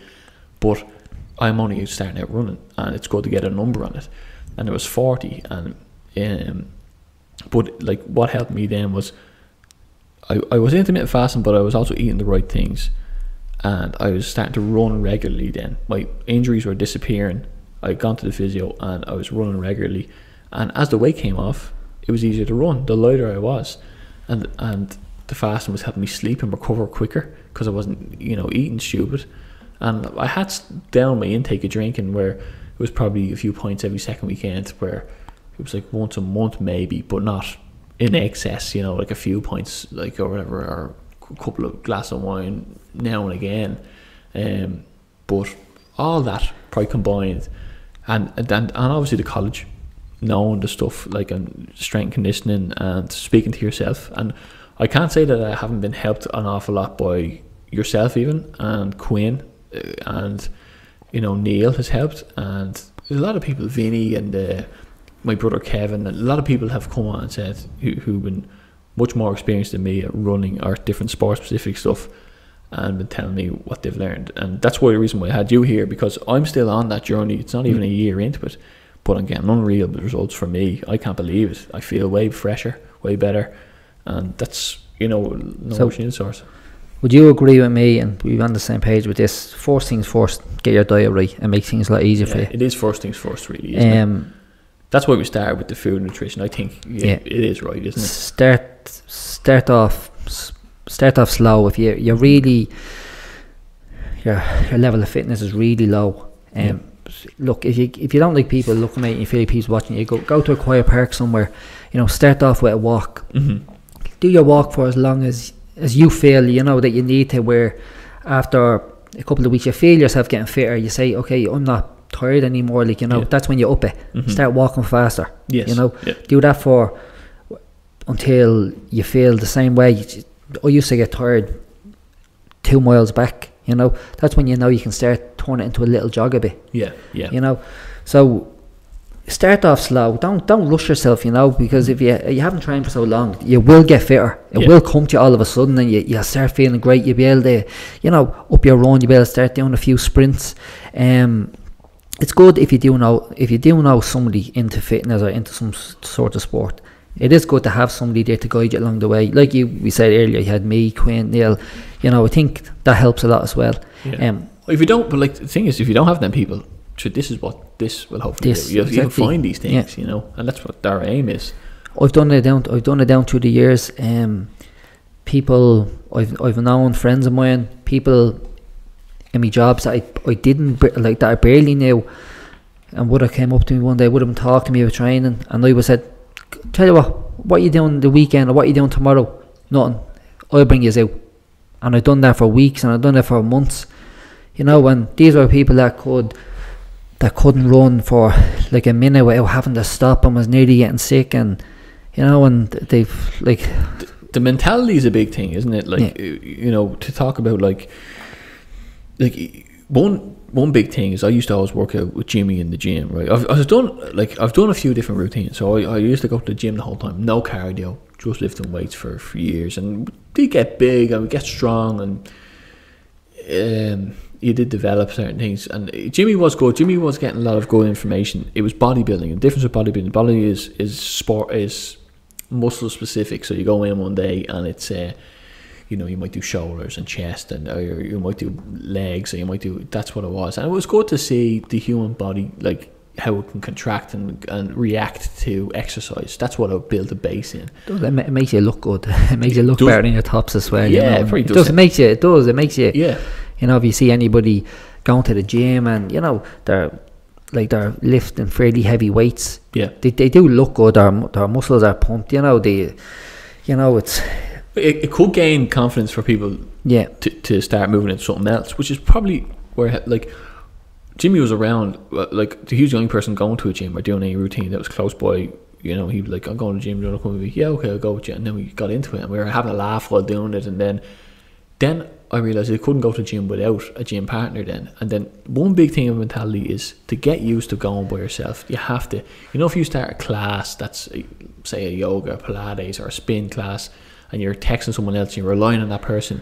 but I'm only starting out running, and it's good to get a number on it. And it was 40, and but like, what helped me then was, I was intermittent fasting, but I was also eating the right things, and I was starting to run regularly then. My injuries were disappearing. I'd gone to the physio, and I was running regularly. And as the weight came off, it was easier to run, the lighter I was. And the fasting was helping me sleep and recover quicker, because I wasn't, you know, eating stupid. And I had down my intake of drinking, where it was probably a few pints every second weekend, where it was like once a month maybe, but not in excess, you know, like a few pints, like, or whatever, or a couple of glasses of wine now and again. But all that probably combined. And obviously the college, knowing the stuff, like, and strength conditioning and speaking to yourself. And I can't say that I haven't been helped an awful lot by yourself even, and Quinn, and you know, Neil has helped, and a lot of people, Vinny and my brother Kevin, and a lot of people have come on and said, who've been much more experienced than me at running or different sport specific stuff, and been telling me what they've learned. And that's why the reason why I had you here, because I'm still on that journey. It's not even a year into it, but I'm getting unreal results for me. I can't believe it. I feel way fresher, way better. And that's, you know, no machine source. Would you agree with me, and we're on the same page with this, first things first, get your diet right and make things a lot easier for you. It is first things first, really, isn't it? That's why we started with the food and nutrition. I think it is right, isn't it? Start off slow. If you're really, your level of fitness is really low, look, if you don't like people looking at you, and you feel like people watching you, go to a quiet park somewhere. You know, start off with a walk. Do your walk for as long as you feel, you know, that you need to, where after a couple of weeks you feel yourself getting fitter, you say, okay, I'm not tired anymore, like, you know, that's when you up it. Start walking faster. You know, do that for until you feel the same way. I used to get tired 2 miles back. You know, that's when you know you can start turn it into a little jog a bit. Yeah, yeah. You know, so start off slow. Don't rush yourself. You know, because if you haven't trained for so long, you will get fitter. It will come to you all of a sudden, and you start feeling great. You'll be able to, you know, up your run. You'll be able to start doing a few sprints. It's good if you do know somebody into fitness or into some sort of sport. It is good to have somebody there to guide you along the way. Like we said earlier, you had me, Quinn, Neil. You know, I think that helps a lot as well. Yeah. If you don't, but like the thing is, if you don't have them people, this is what this will hopefully do. You can find these things, you know, and that's what our aim is. I've done it down through the years. People I've known, friends of mine, people in my jobs that I didn't like, that I barely knew, and would have came up to me one day, would have talked to me about training, and I would have said, tell you what are you doing the weekend, or what are you doing tomorrow? Nothing. I'll bring you out. And I've done that for weeks, and I've done that for months. You know, and these were people that couldn't run for like a minute without having to stop and was nearly getting sick, and you know, and they've like the mentality is a big thing, isn't it? Like you know, to talk about like one big thing is I used to always work out with Jimmy in the gym, right? I've done a few different routines. So I used to go to the gym the whole time, no cardio, just lifting weights for years, and we get big and we get strong, and you did develop certain things. And Jimmy was good. Jimmy was getting a lot of good information. It was bodybuilding. The difference with bodybuilding, bodybuilding is muscle specific. So you go in one day and it's you know, you might do shoulders and chest, and or you might do legs, or you might do, that's what it was. And it was good to see the human body, like how it can contract and react to exercise. That's what I built a base in. It makes you look good. It makes you look better in your tops as well. Yeah, you know? It probably does. It makes you. Yeah. You know, if you see anybody going to the gym and you know they're lifting fairly heavy weights. Yeah. They do look good. Their muscles are pumped. You know, it's. It could gain confidence for people, yeah, to start moving into something else, which is probably where, like, Jimmy was around, like, he was the only person going to a gym or doing any routine that was close by, you know. He'd be like, I'm going to the gym, and be, yeah, okay, I'll go with you, and then we got into it, and we were having a laugh while doing it, and then I realised I couldn't go to the gym without a gym partner then. And then one big thing of mentality is to get used to going by yourself. You have to, you know, if you start a class that's, say, a yoga, Pilates, or a spin class, and you're texting someone else, and you're relying on that person's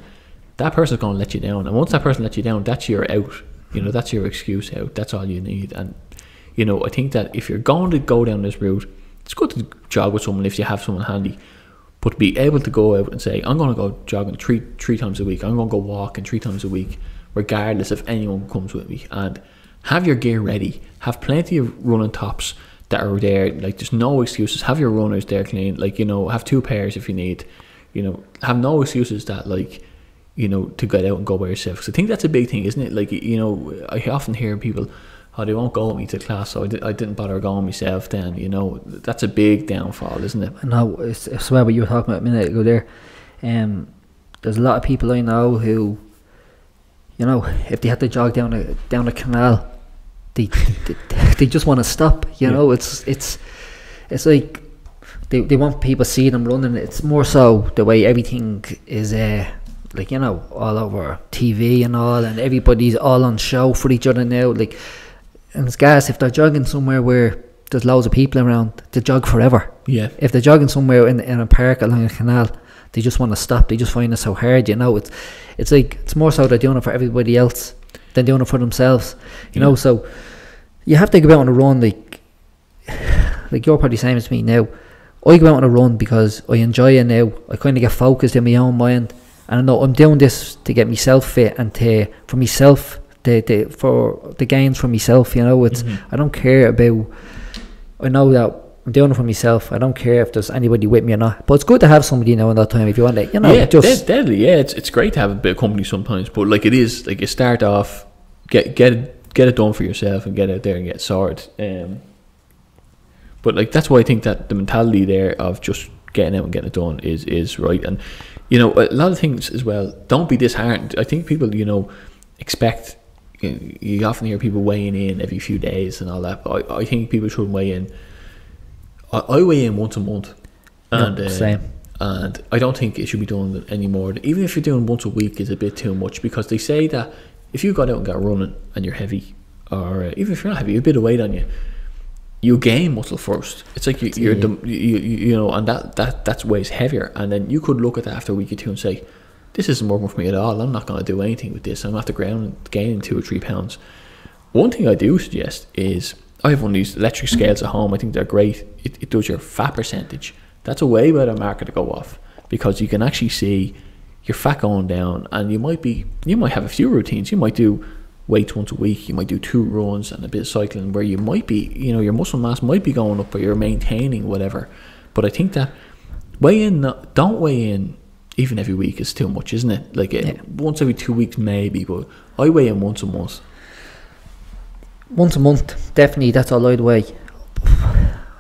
going to let you down. And once that person lets you down, that's your out. You know, that's your excuse out. That's all you need. And, you know, I think that if you're going to go down this route, it's good to jog with someone if you have someone handy. But be able to go out and say, I'm going to go jogging three times a week. I'm going to go walking 3 times a week, regardless if anyone comes with me. And have your gear ready. Have plenty of running tops that are there. Like, there's no excuses. Have your runners there clean. Like, you know, have 2 pairs if you need. You know, have no excuses that, like, you know, to get out and go by yourself. Because I think that's a big thing, isn't it? Like, you know, I often hear people, oh, they won't go with me to class, so I didn't bother going myself then. You know, that's a big downfall, isn't it? No, I swear what you were talking about a minute ago there. There's a lot of people I know who, you know, if they had to jog down a canal, they just want to stop. You know, it's like, They want people to see them running. It's more so the way everything is, like, you know, all over TV and all, and everybody's all on show for each other now. Like, and it's gas if they're jogging somewhere where there's loads of people around, they jog forever. Yeah. If they're jogging somewhere in a park along a canal, they just want to stop. They just find it so hard, you know. It's like, it's more so they're doing it for everybody else than doing it for themselves, you know. So you have to go out on a run, like you're probably saying to me now. I go out on a run because I enjoy it now. I kind of get focused in my own mind, and I know I'm doing this to get myself fit and for the gains for myself. You know, it's I don't care about. I know that I'm doing it for myself. I don't care if there's anybody with me or not. But it's good to have somebody now in that time if you want it. You know, yeah, just deadly. Yeah, it's great to have a bit of company sometimes. But like, it is like, you start off, get it done for yourself and get out there and get sorted. But like, that's why I think that the mentality there of just getting out and getting it done is right. And you know, a lot of things as well, don't be disheartened. I think people, you know, expect, you often hear people weighing in every few days and all that, but I think people should weigh in. I weigh in once a month, and And I don't think it should be done anymore. Even if you're doing once a week, it's a bit too much, because they say that if you got out and got running and you're heavy, or even if you're not heavy, a bit of weight on you, you gain muscle first. It's like you know, and that's weighs heavier. And then you could look at that after a week or two and say, this isn't working for me at all. I'm not going to do anything with this. I'm after gaining 2 or 3 pounds. One thing I do suggest is, I have one of these electric scales at home. I think they're great. It does your fat percentage. That's a way better marker to go off, because you can actually see your fat going down. And you might have a few routines. You might do weights once a week, you might do 2 runs and a bit of cycling, where you might be, you know, your muscle mass might be going up, but you're maintaining whatever. But I think that don't weigh in even every week is too much, isn't it? Like, yeah, once every 2 weeks maybe, but I weigh in once a month. Once a month, definitely. That's all I'd weigh.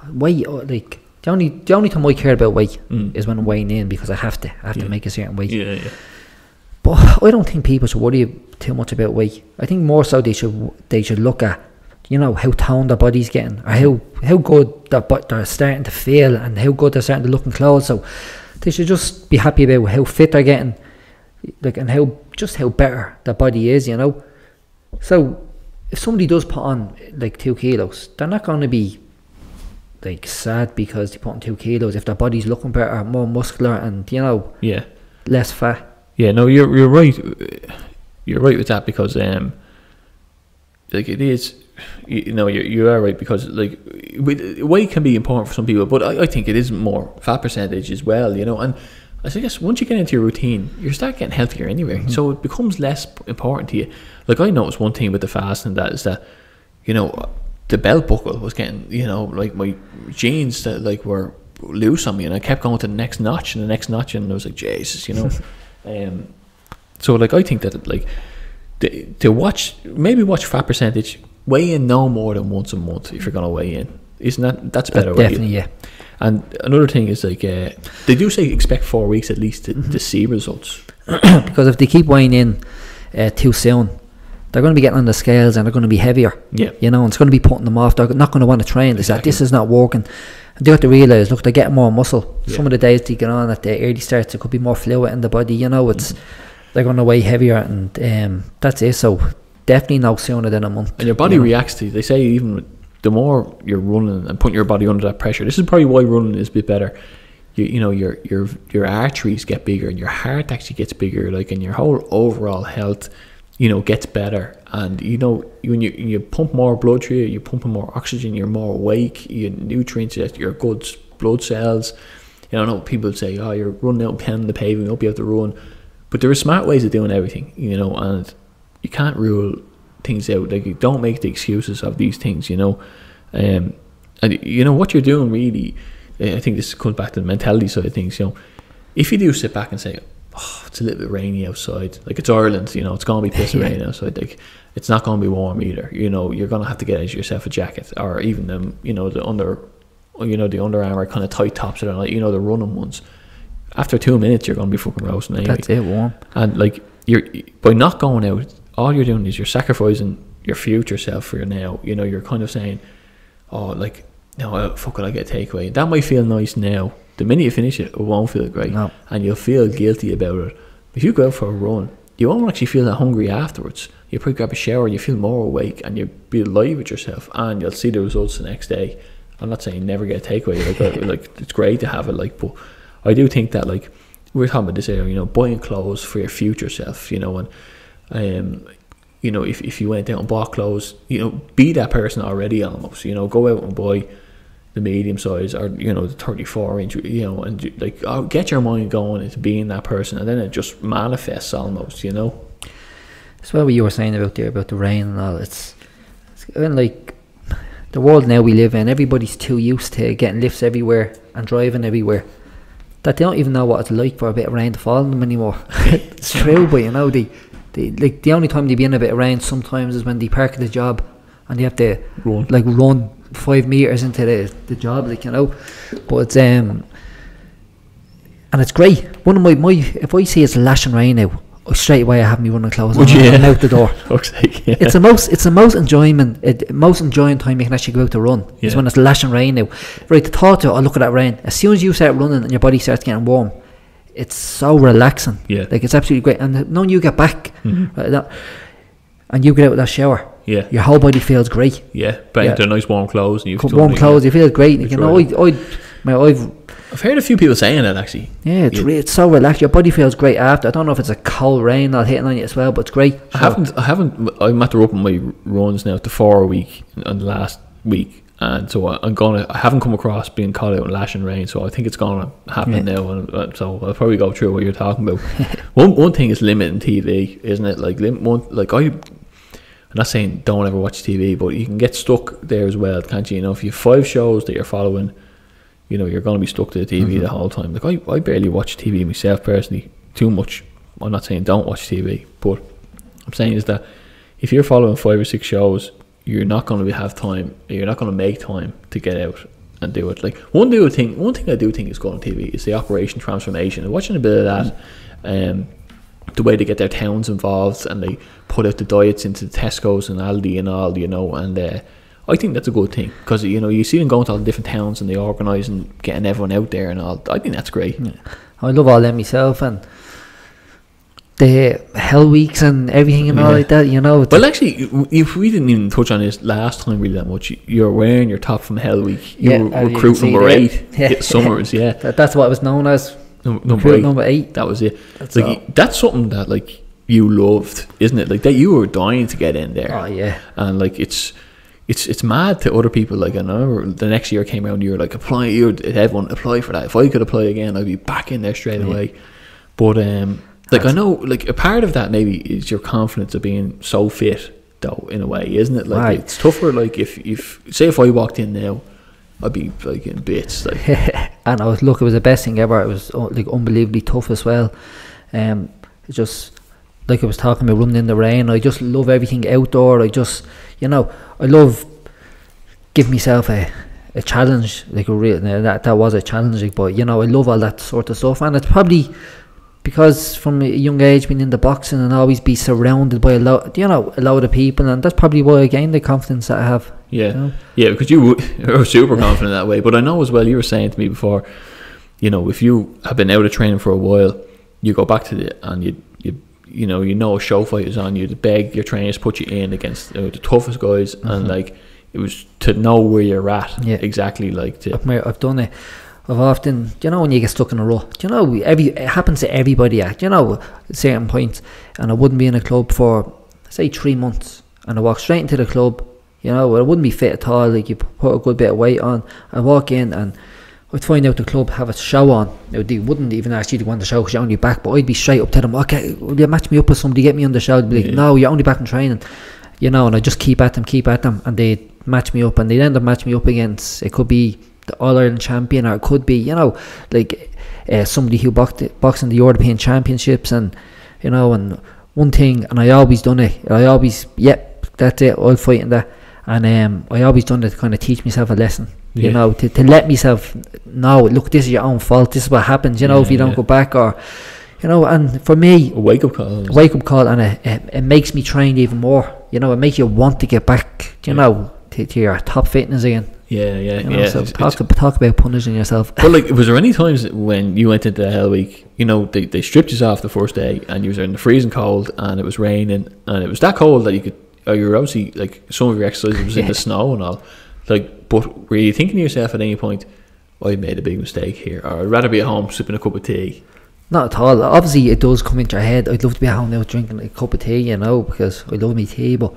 Weight, like, the only time I care about weight is when I'm weighing in, because I have to make a certain weight. Yeah, yeah. But I don't think people should worry too much about weight. I think more so they should look at, you know, how toned their body's getting, or how good they're starting to feel, and how good they're starting to look in clothes. So they should just be happy about how fit they're getting, like, and how better their body is, you know. So if somebody does put on like 2 kilos, they're not going to be like sad because they put on 2 kilos if their body's looking better, more muscular, and, you know, yeah, less fat. Yeah, no, you're right. You're right with that, because like, it is, you know, you are right, because like, weight can be important for some people, but I think it is more fat percentage as well, you know. And I guess once you get into your routine, you start getting healthier anyway, so it becomes less important to you. Like, I noticed one thing with the fasting, that is that, you know, the belt buckle was getting, you know, like my jeans that like were loose on me, and I kept going to the next notch and the next notch, and I was like, Jesus, you know. So like, I think that like maybe watch fat percentage, weigh in no more than once a month if you're gonna weigh in. Isn't that's better? Definitely, yeah. And another thing is like, they do say expect 4 weeks at least to see results, because if they keep weighing in too soon, they're going to be getting on the scales and they're going to be heavier. Yeah, you know, and it's going to be putting them off. They're not going to want to train. They say, this is not working. And they have to realise, look, they're getting more muscle. Yeah. Some of the days they get on at the early starts, it could be more fluid in the body. You know, it's they're going to weigh heavier, and that's it. So definitely no sooner than a month. And your body reacts to. They say even the more you're running and putting your body under that pressure, this is probably why running is a bit better. You know, your arteries get bigger, and your heart actually gets bigger. Like, and your whole overall health, you know, gets better. And you know, when you pump more blood through you, you're pumping more oxygen, you're more awake, your nutrients, your good blood cells. You know, I know people say, oh, you're running out and pounding the pavement, you won't be able to run. But there are smart ways of doing everything, you know, and you can't rule things out. Like, you don't make the excuses of these things, you know. And you know what you're doing, really. I think this comes back to the mentality side of things, you know. If you do sit back and say, oh, it's a little bit rainy outside, like, it's Ireland, you know, it's going to be pissing rain outside, like, it's not going to be warm either, you know, you're going to have to get yourself a jacket, or even them, you know, the Under Armour kind of tight tops, or like, you know, the running ones. After 2 minutes you're going to be fucking roasting anyway. That's it, warm. And like, by not going out, all you're doing is you're sacrificing your future self for your now, you know. You're kind of saying, oh, like, no, fuck it, I get a takeaway, that might feel nice now. The minute you finish it, it won't feel great. No. And you'll feel guilty about it. If you go out for a run, you won't actually feel that hungry afterwards. You'll probably grab a shower and you feel more awake, and you'll be alive with yourself, and you'll see the results the next day. I'm not saying never get a takeaway. Like, like, it's great to have it, like, but I do think that, like, we're talking about this earlier, you know, buying clothes for your future self, you know. And you know, if you went out and bought clothes, you know, be that person already almost, you know. Go out and buy the medium size, or, you know, the 34 inch, you know, and like, get your mind going into being that person, and then it just manifests almost, you know. It's what you were saying about there about the rain and all. It's and like, the world now we live in, everybody's too used to getting lifts everywhere and driving everywhere, that they don't even know what it's like for a bit of rain to fall on them anymore. It's true, but you know, they like, the only time they be in a bit of rain sometimes is when they park at the job and they have to run 5 meters into the job, like, you know. But it's and it's great. One of my if I see it's lashing rain now, straight away I have me running clothes on. I'm out the door. Fuck's sake, yeah. It's the most enjoying time you can actually go out to run. Yeah. It's when it's lashing rain now. Right, the thought of, oh, look at that rain. As soon as you start running and your body starts getting warm, it's so relaxing. Yeah. Like, it's absolutely great. And when you get back, and you get out of that shower, yeah, your whole body feels great. Yeah, but they're nice warm clothes. And you feel great. And you know, I've heard a few people saying that, actually. Yeah, it's so relaxed. Your body feels great after. I don't know if it's a cold rain not hitting on you as well, but it's great. So I'm at the up on my runs now to 4 a week and last week, and so I haven't come across being caught out in lashing rain, so I think it's gonna happen now. And so I'll probably go through what you're talking about. one thing is limiting TV, isn't it? I'm not saying don't ever watch TV, but you can get stuck there as well, can't you? You know, if you have 5 shows that you're following, you know, you're going to be stuck to the TV the whole time. Like, I barely watch TV myself personally, too much. I'm not saying don't watch TV, but I'm saying is that if you're following 5 or 6 shows, you're not going to have time, you're not going to make time to get out and do it. Like, one thing I do think is good on TV is the Operation Transformation. I'm watching a bit of that, the way they get their towns involved and they put out the diets into the Tesco's and Aldi and all, you know, and I think that's a good thing, because you know, you see them going to all the different towns and they organise and getting everyone out there and all. I think that's great. Yeah. I love all them myself, and the Hell Weeks and everything and all like that, you know. Well, actually, if we didn't even touch on this last time really that much, you're wearing your top from Hell Week. You were recruit number 8. Yeah. Summers, yeah. That's what it was known as. Number 8. That was it. That's something that like you loved, isn't it? Like that you were dying to get in there. Oh yeah. And like it's mad to other people. Like, I know the next year came around, you were like applying, everyone apply for that. If I could apply again, I'd be back in there straight away. But I know, like, a part of that maybe is your confidence of being so fit, though, in a way, isn't it? Like, it's tougher. Like, if I walked in now, I'd be like in bits. Like, and it was the best thing ever. It was like unbelievably tough as well. Just like I was talking about, running in the rain. I just love everything outdoor. I just, you know, I love giving myself a challenge, like a real that was a challenge, like, but you know, I love all that sort of stuff. And it's probably because from a young age being in the boxing and always be surrounded by a load of people, and that's probably why I gained the confidence that I have. Yeah, you know? Yeah, because you were super confident that way. But I know as well, you were saying to me before, you know, if you have been out of training for a while, you go back to it and you know a show fight is on, you beg your trainers put you in against the toughest guys, and like it was to know where you're at. Yeah, exactly. Like I've done it. I've often, you know, when you get stuck in a rut, you know, it happens to everybody at, you know, certain points. And I wouldn't be in a club for, say, 3 months, and I walk straight into the club. You know, I wouldn't be fit at all. Like, you put a good bit of weight on. I walk in and I'd find out the club have a show on. Now, they wouldn't even ask you to go on the show because you're only back, but I'd be straight up to them, okay, will you match me up with somebody, get me on the show? They'd be like, no, you're only back in training. You know, and I just keep at them, and they'd match me up, and they'd end up matching me up against, it could be the All Ireland champion, or it could be, you know, like somebody who boxed in the European Championships, and you know, and one thing, and I always done it. I always, that's it. I'll fight in that, and I always done it to kind of teach myself a lesson. Yeah. You know, to let myself know, look, this is your own fault. This is what happens. You know, if you don't go back, or you know, and for me, a wake up call, and it makes me train even more. You know, it makes you want to get back. You know, to your top fitness again. So talk about punishing yourself. But like, was there any times when you went into the Hell Week, you know, they stripped you off the first day and you was in the freezing cold and it was raining and it was that cold that you were obviously, like, some of your exercises was in the snow and all, like, but were you thinking to yourself at any point, I made a big mistake here, or I'd rather be at home sipping a cup of tea? Not at all. Obviously, it does come into your head. I'd love to be at home now drinking a cup of tea, you know, because I love me tea. But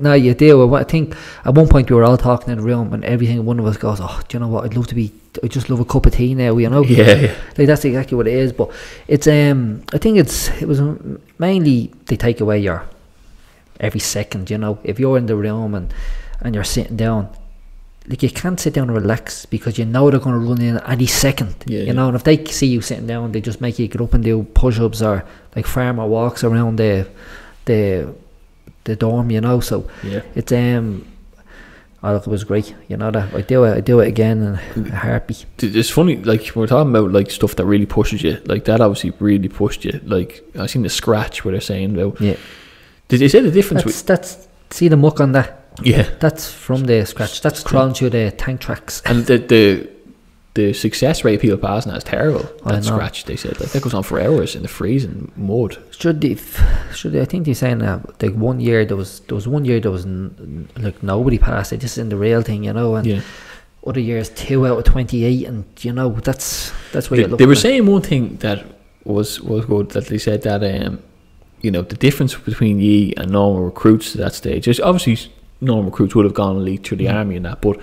no, you do. I think at one point we were all talking in the room, and one of us goes, "Oh, do you know what? I just love a cup of tea now." You know, like that's exactly what it is. But it's I think it was mainly they take away your every second. You know, if you're in the room and you're sitting down, like, you can't sit down and relax because you know they're going to run in any second, and if they see you sitting down, they just make you get up and do push-ups or, like, farmer walks around the dorm, you know, so it's oh, look, it was great. You know that I do it again in a heartbeat. It's funny, like we're talking about like stuff that really pushes you. Like that obviously really pushed you. Like I seen the scratch where they're saying about. Yeah. Did they say the difference? That's see the muck on that. Yeah. That's from the scratch. That's crawling through the tank tracks. And the success rate of people passing that is terrible. That scratch, they said, like that goes on for hours in the freezing mud. Should they, I think they're saying that like 1 year there was like nobody passed it. This is in the real thing, you know. And yeah. Other years 2 out of 28, and you know that's where they were saying one thing that was good, that they said that you know the difference between ye and normal recruits at that stage is obviously normal recruits would have gone and leaked through the army and that, but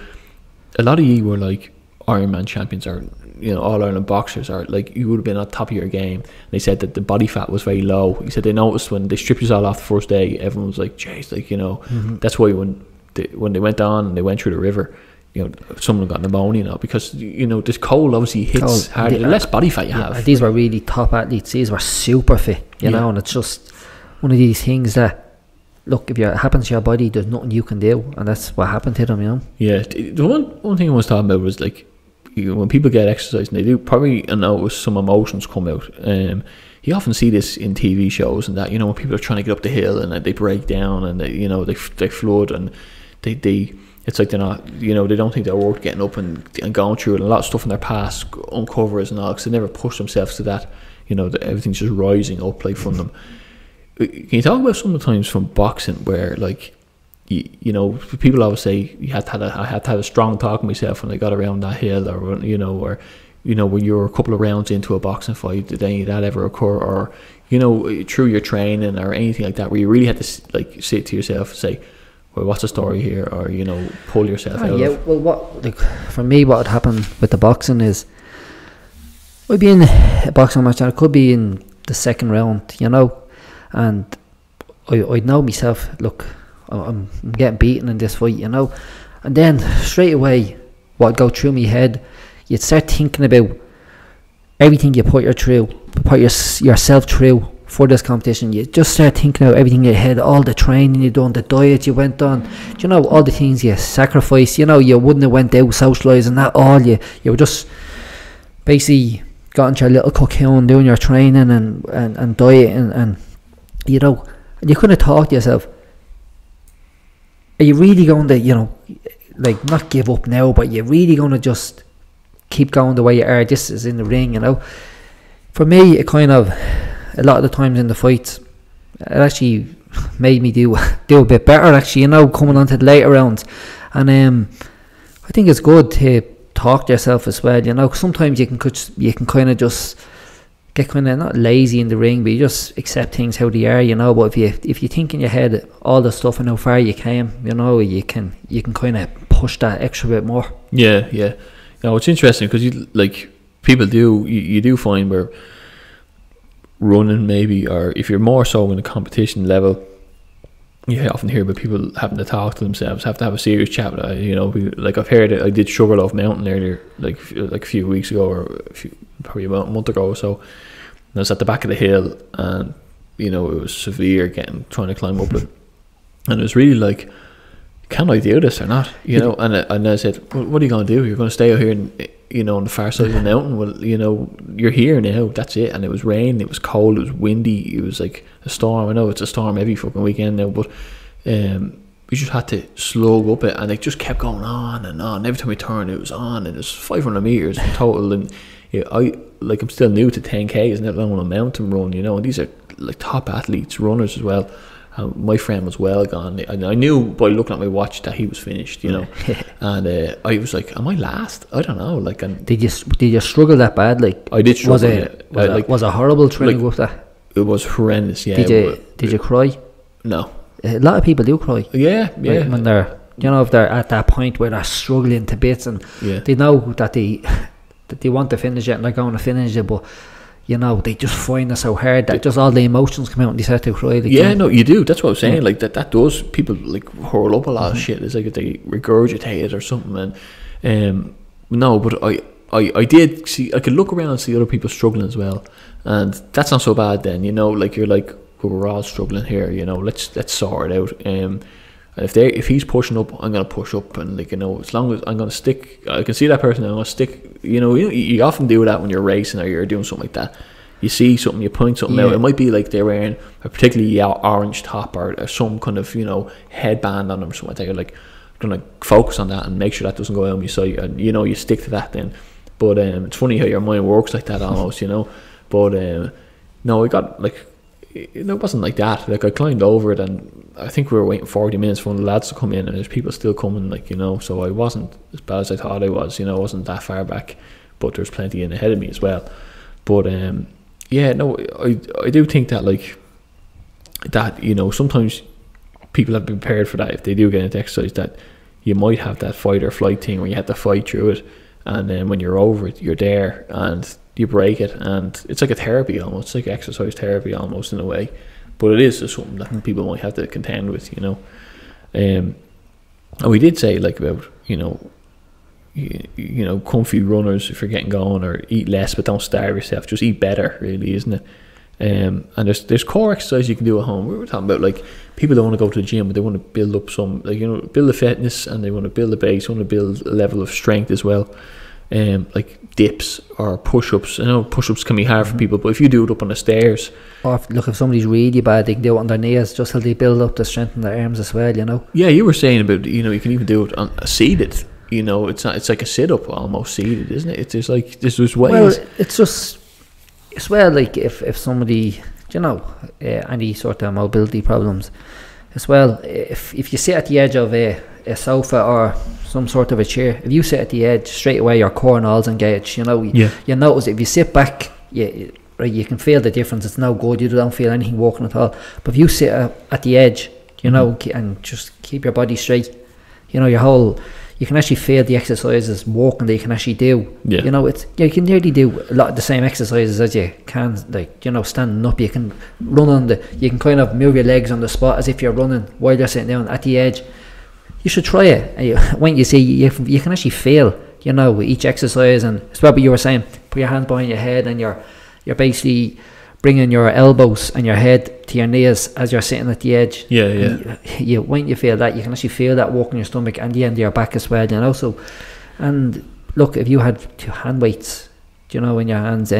a lot of ye were like Ironman champions or you know All Ireland boxers, or like you would have been on top of your game. And they said that the body fat was very low. He said they noticed when they stripped us all off the first day, everyone was like, "Jeez, like you know." That's why when they went on and they went through the river, you know, someone got pneumonia now because you know this cold obviously hits harder. The less body fat you have. These were really top athletes. These were super fit, you know, and it's just one of these things that. Look, if it happens to your body, there's nothing you can do, and that's what happened to them, you know. Yeah, the one thing I was talking about was like, you know, when people get exercise and they do probably, I know some emotions come out. You often see this in TV shows and that, you know, when people are trying to get up the hill and they break down and they, you know, they flood and they it's like they're not, you know, they don't think they're worth getting up and going through it. And a lot of stuff in their past uncovers and all because they never push themselves to that, you know, that everything's just rising up like from them. Can you talk about sometimes from boxing where like you know people always say you had to have I had to have a strong talk with myself when I got around that hill, or you know when you're a couple of rounds into a boxing fight, did any of that ever occur, or you know through your training or anything like that where you really had to like sit to yourself and say, well, what's the story here, or you know pull yourself out of. Well, what like for me what had happened with the boxing is I'd be in a boxing match and it could be in the second round, you know. And I'd know myself, look, I'm getting beaten in this fight, you know. And then straight away, what'd go through my head, you'd start thinking about everything you put yourself through for this competition. You just start thinking about everything in your head, all the training you done, the diet you went on, do you know, all the things you sacrificed, you know, you wouldn't have went out socialising, that all you were just basically got into your little cocoon doing your training and diet and you know, and you couldn't talk to yourself. Are you really going to, you know, like not give up now, but you're really going to just keep going the way you are? This is in the ring, you know. For me, it kind of, a lot of the times in the fights, it actually made me do a bit better, actually, you know, coming on to the later rounds. And I think it's good to talk to yourself as well, you know. Sometimes you can kind of just get kind of not lazy in the ring, but you just accept things how they are, you know. But if you think in your head all the stuff and how far you came, you know, you can kind of push that extra bit more. Yeah. Now it's interesting because you like people do you do find where running maybe, or if you're more so in a competition level, you often hear about people having to talk to themselves, have to have a serious chat. You know, like I've heard I did Sugarloaf Mountain earlier, like a few weeks ago or probably about a month ago or so. And I was at the back of the hill, and you know it was severe trying to climb up it, and it was really like, can I do this or not? You know, and I said, well, what are you going to do? You're going to stay out here, and you know, on the far side of the mountain. Well, you know, you're here now. That's it. And it was rain. It was cold. It was windy. It was like a storm. I know it's a storm every fucking weekend now, but we just had to slog up it, and it just kept going on and on. Every time we turned, it was on, and it was 500 meters in total, and. I'm still new to 10K, isn't it, on a mountain run, you know, and these are like top athletes, runners as well. My friend was well gone, and I knew by looking at my watch that he was finished, you know. And I was like, am I last? I don't know. Like, and did you struggle that bad? Like, I did struggle. Was a horrible training with that? It was horrendous. Yeah. Did you cry? No. A lot of people do cry. Yeah. Like when they're, you know, if they're at that point where they're struggling to bits, and they know that they want to finish it and they're going to finish it, but you know they just find it so hard that just all the emotions come out and they start to cry again. Yeah, no, you do. That's what I was saying. Like that does people like hurl up a lot of shit. It's like if they regurgitate it or something. And no, but I did see. I could look around and see other people struggling as well, and that's not so bad. Then you know, like you're like, well, we're all struggling here. You know, let's sort it out. And if he's pushing up, I'm gonna push up, and like, you know, as long as I'm gonna stick, I can see that person, I'm gonna stick. You know, you often do that when you're racing or you're doing something like that. You see something, you point something out. It might be like they're wearing a particularly orange top or some kind of, you know, headband on them or something. They're like, gonna focus on that and make sure that doesn't go out of my sight, and you know, you stick to that then. But it's funny how your mind works like that almost, you know. But no, it got like, it wasn't like that. Like, I climbed over it, and I think we were waiting 40 minutes for one of the lads to come in, and there's people still coming, like, you know. So I wasn't as bad as I thought I was, you know. I wasn't that far back, but there's plenty in ahead of me as well. But yeah, no, I do think that, like, that, you know, sometimes people have been prepared for that if they do get into exercise, that you might have that fight or flight thing where you have to fight through it, and then when you're over it, you're there, and you break it, and it's like a therapy almost. It's like exercise therapy almost in a way, but it is just something that people might have to contend with, you know. And we did say, like, about, you know, you know, comfy runners if you're getting going, or eat less but don't starve yourself, just eat better, really, isn't it? And there's core exercise you can do at home. We were talking about, like, people don't want to go to the gym, but they want to build up some, like, you know, build the fitness, and they want to build the base, want to build a level of strength as well. Like dips or push-ups. I know push-ups can be hard for people, but if you do it up on the stairs, or if, look, if somebody's really bad, they can do it on their knees, just till they build up the strength in their arms as well, you know. Yeah, you were saying about, you know, you can even do it on seated. You know, it's not, it's like a sit-up almost seated, isn't it? It's just like, there's ways. Well, it's just, as well, like, if somebody, you know, any sort of mobility problems as well, if you sit at the edge of a sofa or some sort of a chair, if you sit at the edge, straight away your core and all's engaged, you know. You notice if you sit back, you can feel the difference. It's no good, you don't feel anything walking at all. But if you sit at the edge, you know, and just keep your body straight, you know, your whole, you can actually feel the exercises walking that you can actually do. Yeah. You know, it's, you can nearly do a lot of the same exercises as you can, like, you know, standing up. You can run on the, you can kind of move your legs on the spot as if you're running while you're sitting down at the edge. You should try it. And when you see, you can actually feel, you know, each exercise. And it's what you were saying, put your hand behind your head, and you're basically bringing your elbows and your head to your knees as you're sitting at the edge. Yeah. When you feel that, you can actually feel that walk in your stomach and the end of your back as well. And also, and look, if you had two hand weights, you know, in your hands,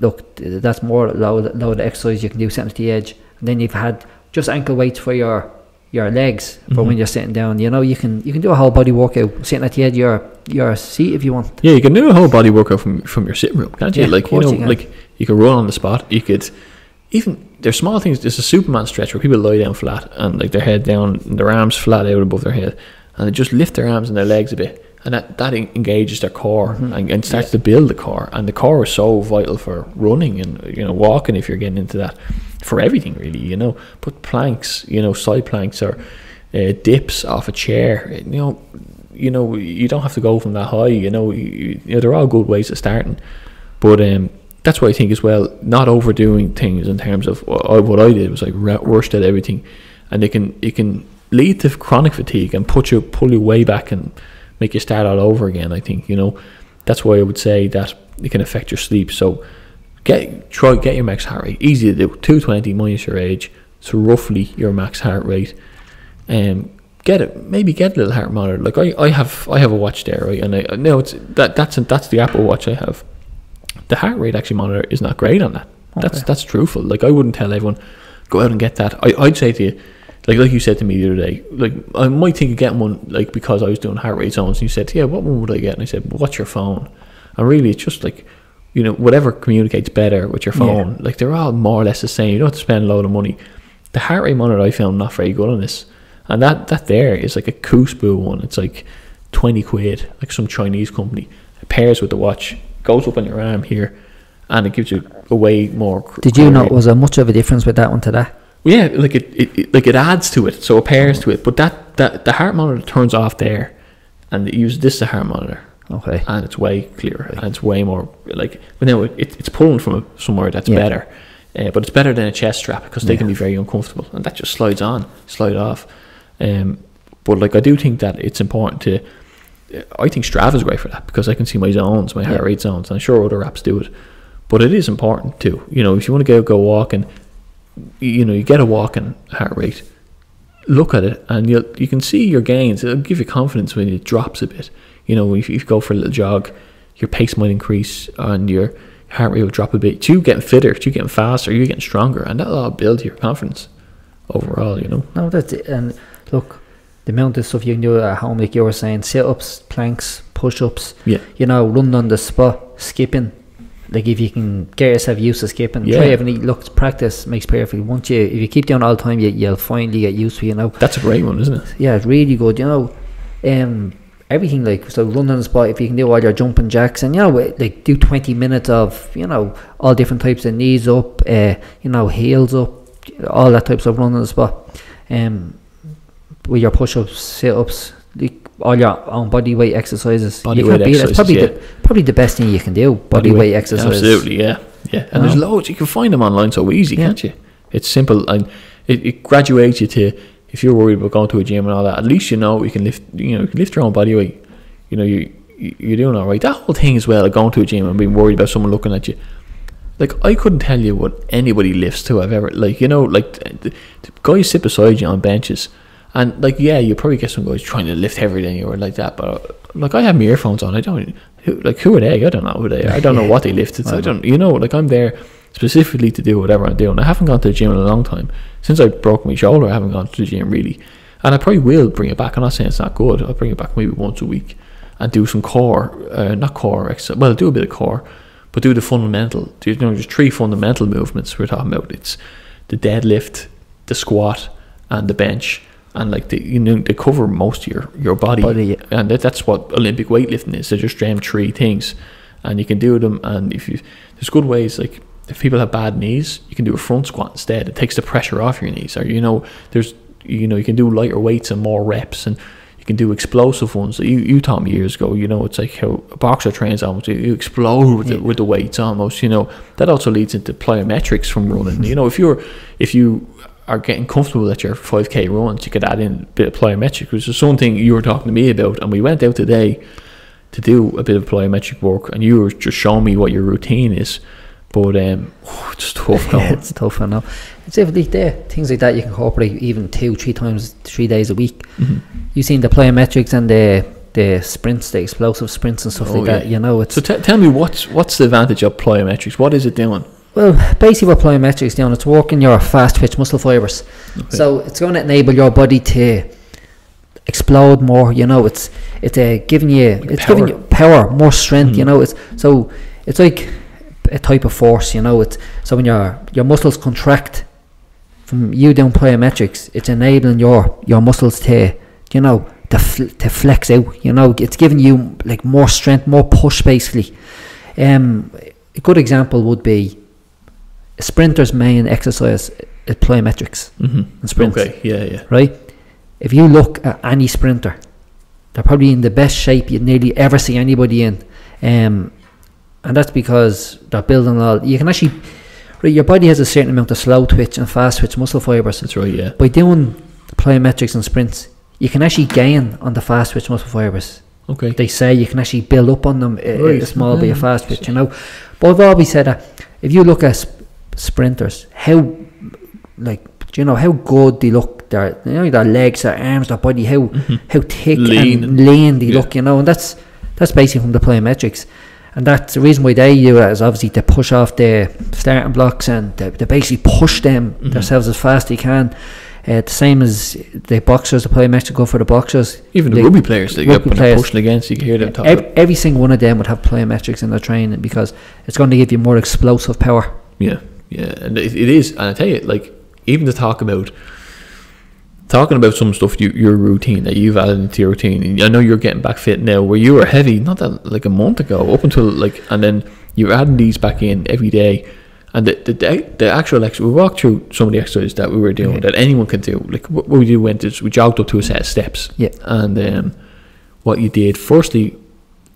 look, that's more load exercise you can do sitting at the edge. And then you've had just ankle weights for your legs for when you're sitting down. You know, you can do a whole body workout sitting at the edge of your seat if you want. Yeah, you can do a whole body workout from your sitting room, can't you? Yeah, like, you know, like, you can run on the spot. You could even, there's small things. There's a Superman stretch where people lie down flat, and like their head down and their arms flat out above their head, and they just lift their arms and their legs a bit, and that engages their core and starts to build the core. And the core is so vital for running and, you know, walking, if you're getting into that, for everything really, you know. Put planks, you know, side planks, or dips off a chair. You know, you don't have to go from that high. You know, they're all good ways of starting. But that's why I think as well, not overdoing things in terms of what I did was like rushed at everything, and it can lead to chronic fatigue and pull you way back and make you start all over again. I think, you know, that's why I would say that it can affect your sleep. So try get your max heart rate. Easy to do. 220 minus your age, so roughly your max heart rate. Maybe get a little heart monitor. Like I have a watch there, right? And I know it's that's the Apple Watch I have. The heart rate actually monitor is not great on that. Okay. That's truthful. Like, I wouldn't tell everyone go out and get that. I'd say to you, like you said to me the other day, like, I might think of getting one, like, because I was doing heart rate zones, and you said, yeah, what one would I get? And I said, well, what's your phone? And really, it's just like, you know, whatever communicates better with your phone. Like, they're all more or less the same. You don't have to spend a load of money. The heart rate monitor I found not very good on this, and that there is like a Koosboo one. It's like 20 quid, like some Chinese company. It pairs with the watch, goes up on your arm here, and it gives you a way more. Did you know, was there much of a difference with that one to that? Yeah, like it adds to it, so it pairs to it. But that the heart monitor turns off there, and it uses this as a heart monitor. Okay. And it's way clearer, and it's way more like. But now it's pulling from somewhere that's better, but it's better than a chest strap, because they can be very uncomfortable, and that just slides on, slide off. But like, I do think that it's important to. I think Strava is great for that, because I can see my zones, my heart rate zones, and I'm sure other apps do it. But it is important too, you know, if you want to go walking, you know, you get a walking heart rate. look at it, and you can see your gains. It'll give you confidence when it drops a bit. You know, if you go for a little jog, your pace might increase and your heart rate will drop a bit. You're getting fitter, you're getting faster, you're getting stronger, and that'll all build your confidence overall, you know. No, that's it. And look, the amount of stuff you can do at home, like you were saying, sit-ups, planks, push-ups, yeah, you know, running on the spot, skipping. Like, if you can get yourself used to skipping, yeah, try everything. Look, practice makes perfect. Once you, if you keep doing all the time, you'll finally get used to, you know. That's a great one, isn't it? Yeah, it's really good, you know. Everything, like, so run on the spot. If you can do all your jumping jacks, and, you know, like, do 20 minutes of, you know, all different types of knees up, you know, heels up, all that types of run on the spot. With your push-ups, sit-ups, like, all your own body weight exercises. Body weight exercises, probably the best thing you can do. Body weight exercises. Absolutely, yeah, yeah. And there's loads. You can find them online so easy, can't you? It's simple, and it graduates you to. If you're worried about going to a gym and all that, at least you know you can lift. You know, you can lift your own body weight. You know, you're doing all right. That whole thing as well, like going to a gym and being worried about someone looking at you. Like, I couldn't tell you what anybody lifts to. I've ever, like, you know, like the guys sit beside you on benches. And, like, yeah, you probably get some guys trying to lift heavier than you or like that, but, like, I have my earphones on. I don't, like, who are they? I don't know who they are. I don't know what they lift. It's, I don't, you know, like, I'm there specifically to do whatever I'm doing. I haven't gone to the gym in a long time. Since I broke my shoulder, I haven't gone to the gym, really. And I probably will bring it back. I'm not saying it's not good. I'll bring it back maybe once a week and do some core, not core exercise. Well, do a bit of core, but do the fundamental. You know, there's three fundamental movements we're talking about. It's the deadlift, the squat, and the bench. And, like, you know, they cover most of your body, yeah. And that's what Olympic weightlifting is. They're just them three things, and you can do them. And there's good ways. Like, if people have bad knees, you can do a front squat instead. It takes the pressure off your knees. Or, you know, you can do lighter weights and more reps, and you can do explosive ones that you taught me years ago. You know, it's like how a boxer trains almost. You explode with the weights almost. You know, that also leads into plyometrics from running. You know, if you are getting comfortable at your 5k runs, you could add in a bit of plyometric, which is something you were talking to me about, and we went out today to do a bit of plyometric work, and you were just showing me what your routine is, but it's tough now. It's tough, I know. It's definitely there, things like that you can incorporate even 3 days a week. You've seen the plyometrics and the sprints, the explosive sprints and stuff like that, you know. It's so tell me, what's the advantage of plyometrics? What is it doing? Well, basically what plyometrics is doing, it's working your fast twitch muscle fibers. So it's going to enable your body to explode more, you know. It's giving you power, more strength, you know. It's like a type of force, you know. It's so when your muscles contract from you doing plyometrics, it's enabling your muscles to, you know, to flex out, you know. It's giving you, like, more strength, more push, basically. A good example would be a sprinter's main exercise is plyometrics and sprints. Okay, yeah. Right? If you look at any sprinter, they're probably in the best shape you'd nearly ever see anybody in. And that's because they're building all... You can actually... Right, your body has a certain amount of slow twitch and fast twitch muscle fibers. That's right, yeah. By doing plyometrics and sprints, you can actually gain on the fast twitch muscle fibers. Okay. They say you can actually build up on them in a small bit of fast twitch, you know. But I've always said that if you look at sprinters, how good they look, their legs, their arms, their body, how thick and lean they look, you know. And that's basically from the plyometrics, and that's the reason why they do that, is obviously to push off the starting blocks, and they basically push them themselves as fast as they can. The same as the boxers, the plyometrics go for the boxers, even the rugby players, they get pushing against, you can hear them talk. Every single one of them would have plyometrics in their training, because it's going to give you more explosive power. Yeah, and it is. And I tell you, like, even to talking about some stuff, your routine that you've added into your routine. I know you're getting back fit now, where you were heavy not that, like, a month ago, up until, like, and then you're adding these back in every day. And the actual exercise, we walked through some of the exercises that we were doing that anyone could do. Like, what we did is we jogged up to a set of steps. Yeah. And what you did, firstly,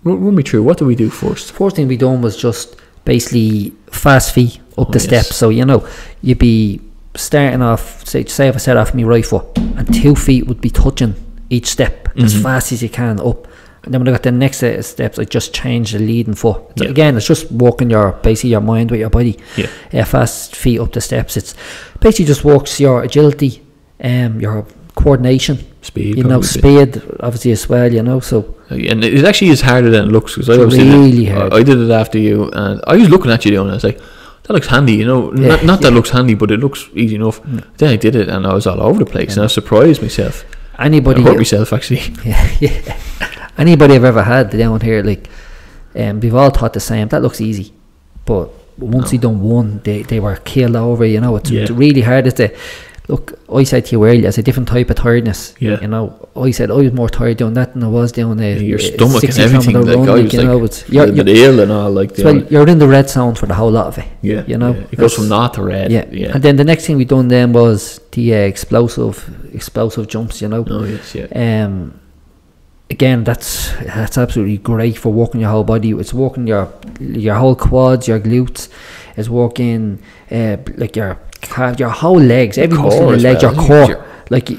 run me through, what did we do first? First thing we done was just basically fast feet up the steps. So, you know, you'd be starting off, say if I set off my right foot, and 2 feet would be touching each step as fast as you can up. And then when I got the next set of steps, I just changed the leading foot. So again, it's just walking basically your mind with your body. Yeah. Fast feet up the steps. It's basically just walks your agility, your coordination, speed, you know, speed obviously as well, you know. So and it actually is harder than it looks, because I obviously really hard. I did it after you, and I was looking at you doing it. I was like, that looks handy, you know. Yeah, not that looks handy, but it looks easy enough. Mm. Then I did it, and I was all over the place, and I surprised myself. I hurt myself actually. Yeah. Anybody I've ever had down here, like, they've all thought the same. That looks easy, but once you done one, they were killed over. You know, it's really hard. It's a look. I said to you earlier, it's a different type of tiredness. Yeah. You know, I said I was more tired doing that than I was doing your stomach and everything. You're ill and all like that. So you're in the red zone for the whole lot of it. Yeah. You know, it goes from not to red. Yeah. Yeah. And then the next thing we done then was the explosive jumps. You know. Oh yes. Yeah. Again, that's absolutely great for working your whole body. It's working your whole quads, your glutes. It's working like your whole legs, every muscle in the legs, your core. Like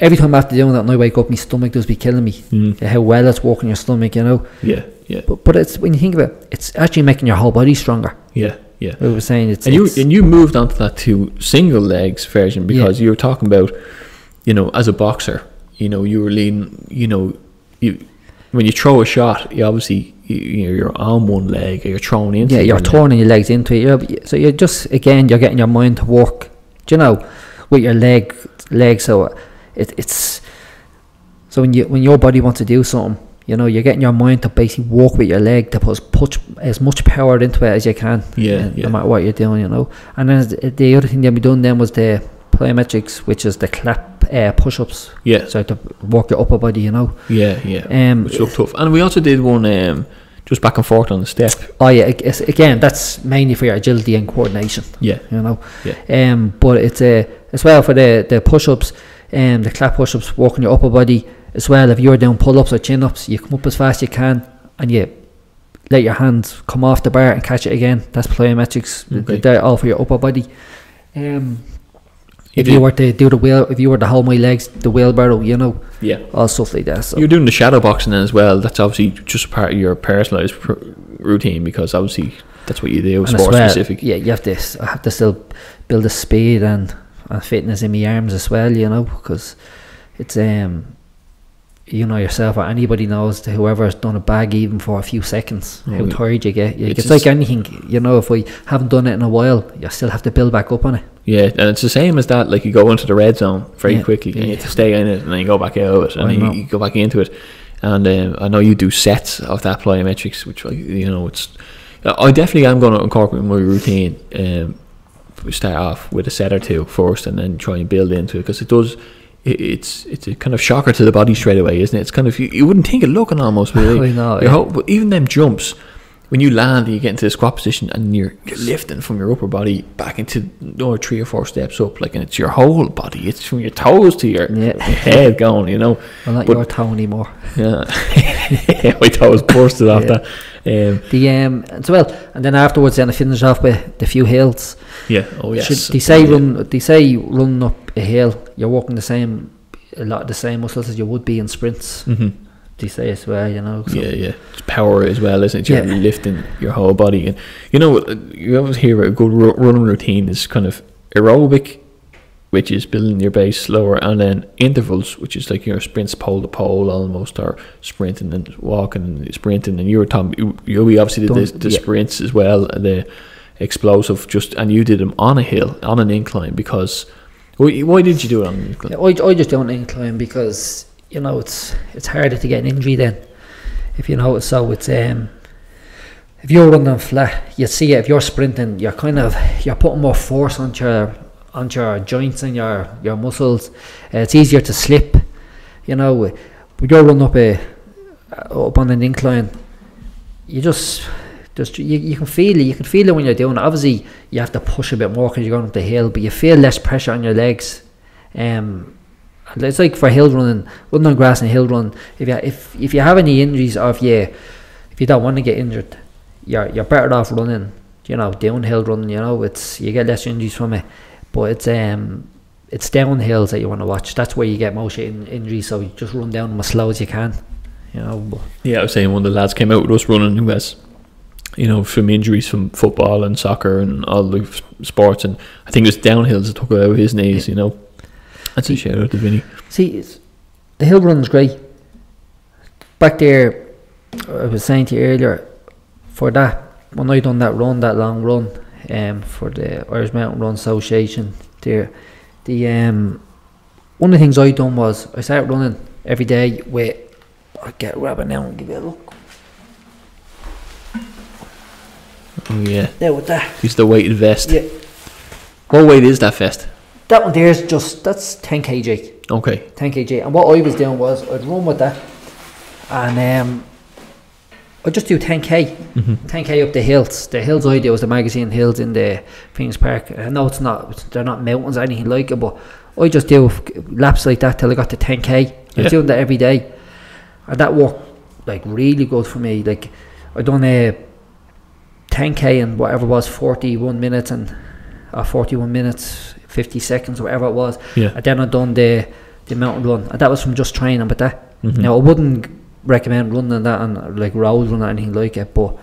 every time after doing that, and I wake up, my stomach does be killing me. Mm. How well it's working your stomach, you know. Yeah, yeah. But it's when you think about it, it's actually making your whole body stronger. Yeah. Yeah, we were saying it's you moved on to that single legs version because you were talking about, you know, as a boxer. You know, you were leaning, you know, when you throw a shot, you obviously, you're on one leg, or you're thrown into it. Yeah, you're turning your legs into it. So you're just, again, you're getting your mind to work, do you know, with your leg. So so when your body wants to do something, you know, you're getting your mind to basically work with your leg to put as much power into it as you can. Yeah, no matter what you're doing, you know. And then the other thing that we done then was the plyometrics, which is the push-ups, so to work your upper body, you know. Which looked tough. And we also did one just back and forth on the step. Again, that's mainly for your agility and coordination, you know. But it's as well for the push-ups, the clap push-ups, working your upper body as well. If you're doing pull-ups or chin-ups, you come up as fast as you can and you let your hands come off the bar and catch it again. That's plyometrics. They're all for your upper body. If you were to hold my legs, the wheelbarrow, you know, all stuff like that. So you're doing the shadow boxing then as well. That's obviously just part of your personalised routine, because obviously that's what you do, sport specific. Yeah, I have to still build the speed and fitness in my arms as well, you know, because it's you know yourself, or anybody knows, to whoever's done a bag even for a few seconds, how tired you get. It's like anything, you know. If we haven't done it in a while, you still have to build back up on it. Yeah, and it's the same as that. Like, you go into the red zone very quickly, and you have to stay in it, and then you go back out of it, and then you go back into it. And I know you do sets of that plyometrics, which, you know, I definitely am going to incorporate in my routine. We start off with a set or two first, and then try and build into it, because it does. It's a kind of shocker to the body straight away, isn't it? It's kind of, you wouldn't think it looking almost really. But even them jumps, when you land and you get into the squat position and you're lifting from your upper body back into three or four steps up, like, and it's your whole body. It's from your toes to your head going, you know. Well, not your toe anymore. Yeah, my toes bursted off that. And then afterwards, then I finish off with the few hills. Yeah. Oh yes. They say running up a hill, you're working a lot of the same muscles as you would be in sprints. Mm-hmm. They say as well, you know. So. Yeah. It's power as well, isn't it? You're lifting your whole body, and you know, you always hear a good running routine is kind of aerobic, which is building your base slower, and then intervals, which is like your sprints pole to pole almost, or sprinting and walking and sprinting. And you were talking, we obviously did the sprints as well, the explosive, and you did them on a hill, on an incline, because, why did you do it on an incline? I just do an incline because, you know, it's harder to get an injury then, if you know it. So it's, if you're running flat, you see it. If you're sprinting, you're kind of, you're putting more force onto your joints and your muscles. It's easier to slip, you know. When you're running up on an incline, you you can feel it. You can feel it when you're doing it. Obviously you have to push a bit more because you're going up the hill, but you feel less pressure on your legs. It's like for hill running on grass and hill run, if you have any injuries, or if you don't want to get injured, you're better off running, you know, downhill running, you know. You get less injuries from it. But it's downhills that you want to watch. That's where you get most injuries. So you just run down them as slow as you can, you know. But yeah, I was saying, one of the lads came out with us running who has, you know, from injuries from football and soccer and all the sports, and I think it was downhills that took out his knees, you know. I'd say shout out to Vinny. See, the hill running's great. Back there, I was saying to you earlier, for that, when I done that run, that long run, for the Irish Mountain Run Association there, the one of the things I done was I started running every day with, I'll get a rabbit now and give it a look. Oh yeah. There with that. It's the weighted vest. Yeah. What weight is that vest? That one there is just, that's 10 kg. Okay. 10 kg. And what I was doing was I'd run with that and I just do 10k, 10k up the hills. The hills I do is the Magazine Hills in the Phoenix Park. I know it's not, they're not mountains or anything like it, but I just do laps like that till I got to 10k. I was doing that every day, and that worked like really good for me. Like I done a 10k in whatever it was, 41 minutes and 41 minutes 50 seconds, whatever it was. Yeah. And then I done the mountain run, and that was from just training with that. Now I wouldn't recommend running that and like road running or anything like it, but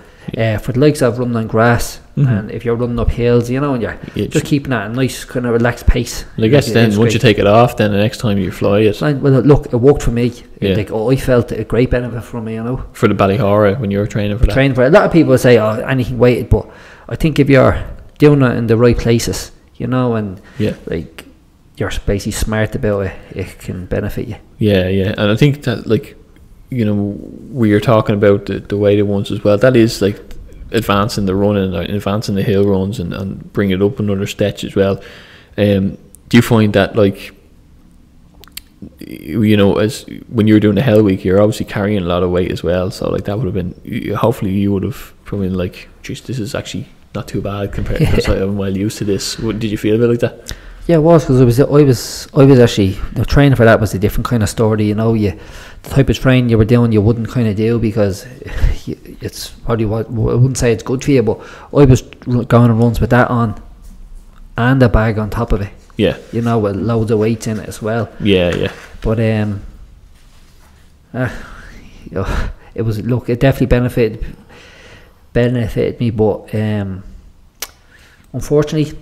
for the likes of running on grass and if you're running up hills, you know, and you're just keeping that nice kind of relaxed pace. Well, I guess like, then once you take it off, then the next time you fly it. Well, look, it worked for me. Yeah. Like, oh, I felt a great benefit from it, you know. For the Ballyhora when you were training for that. Training for it. A lot of people say, oh, anything weighted, but I think if you're doing it in the right places, you know, and like you're basically smart about it, it can benefit you. Yeah, yeah, and I think that like, you know, we are talking about the weighted ones as well. That is like advancing the running, advancing the hill runs, and bring it up another stretch as well. Do you find that, like, you know, as when you were doing the Hell Week, you're obviously carrying a lot of weight as well. So like that would have been, hopefully you would have probably like, geez, this is actually not too bad compared to like, I'm well used to this. What, did you feel a bit like that? Yeah, it was, because I was actually, the training for that was a different kind of story, you know. The type of training you were doing, you wouldn't kind of do, because it's probably what, I wouldn't say it's good for you, but I was going on runs with that on, and a bag on top of it. Yeah. You know, with loads of weights in it as well. Yeah, yeah. But you know, it was, look, it definitely benefited me, but unfortunately,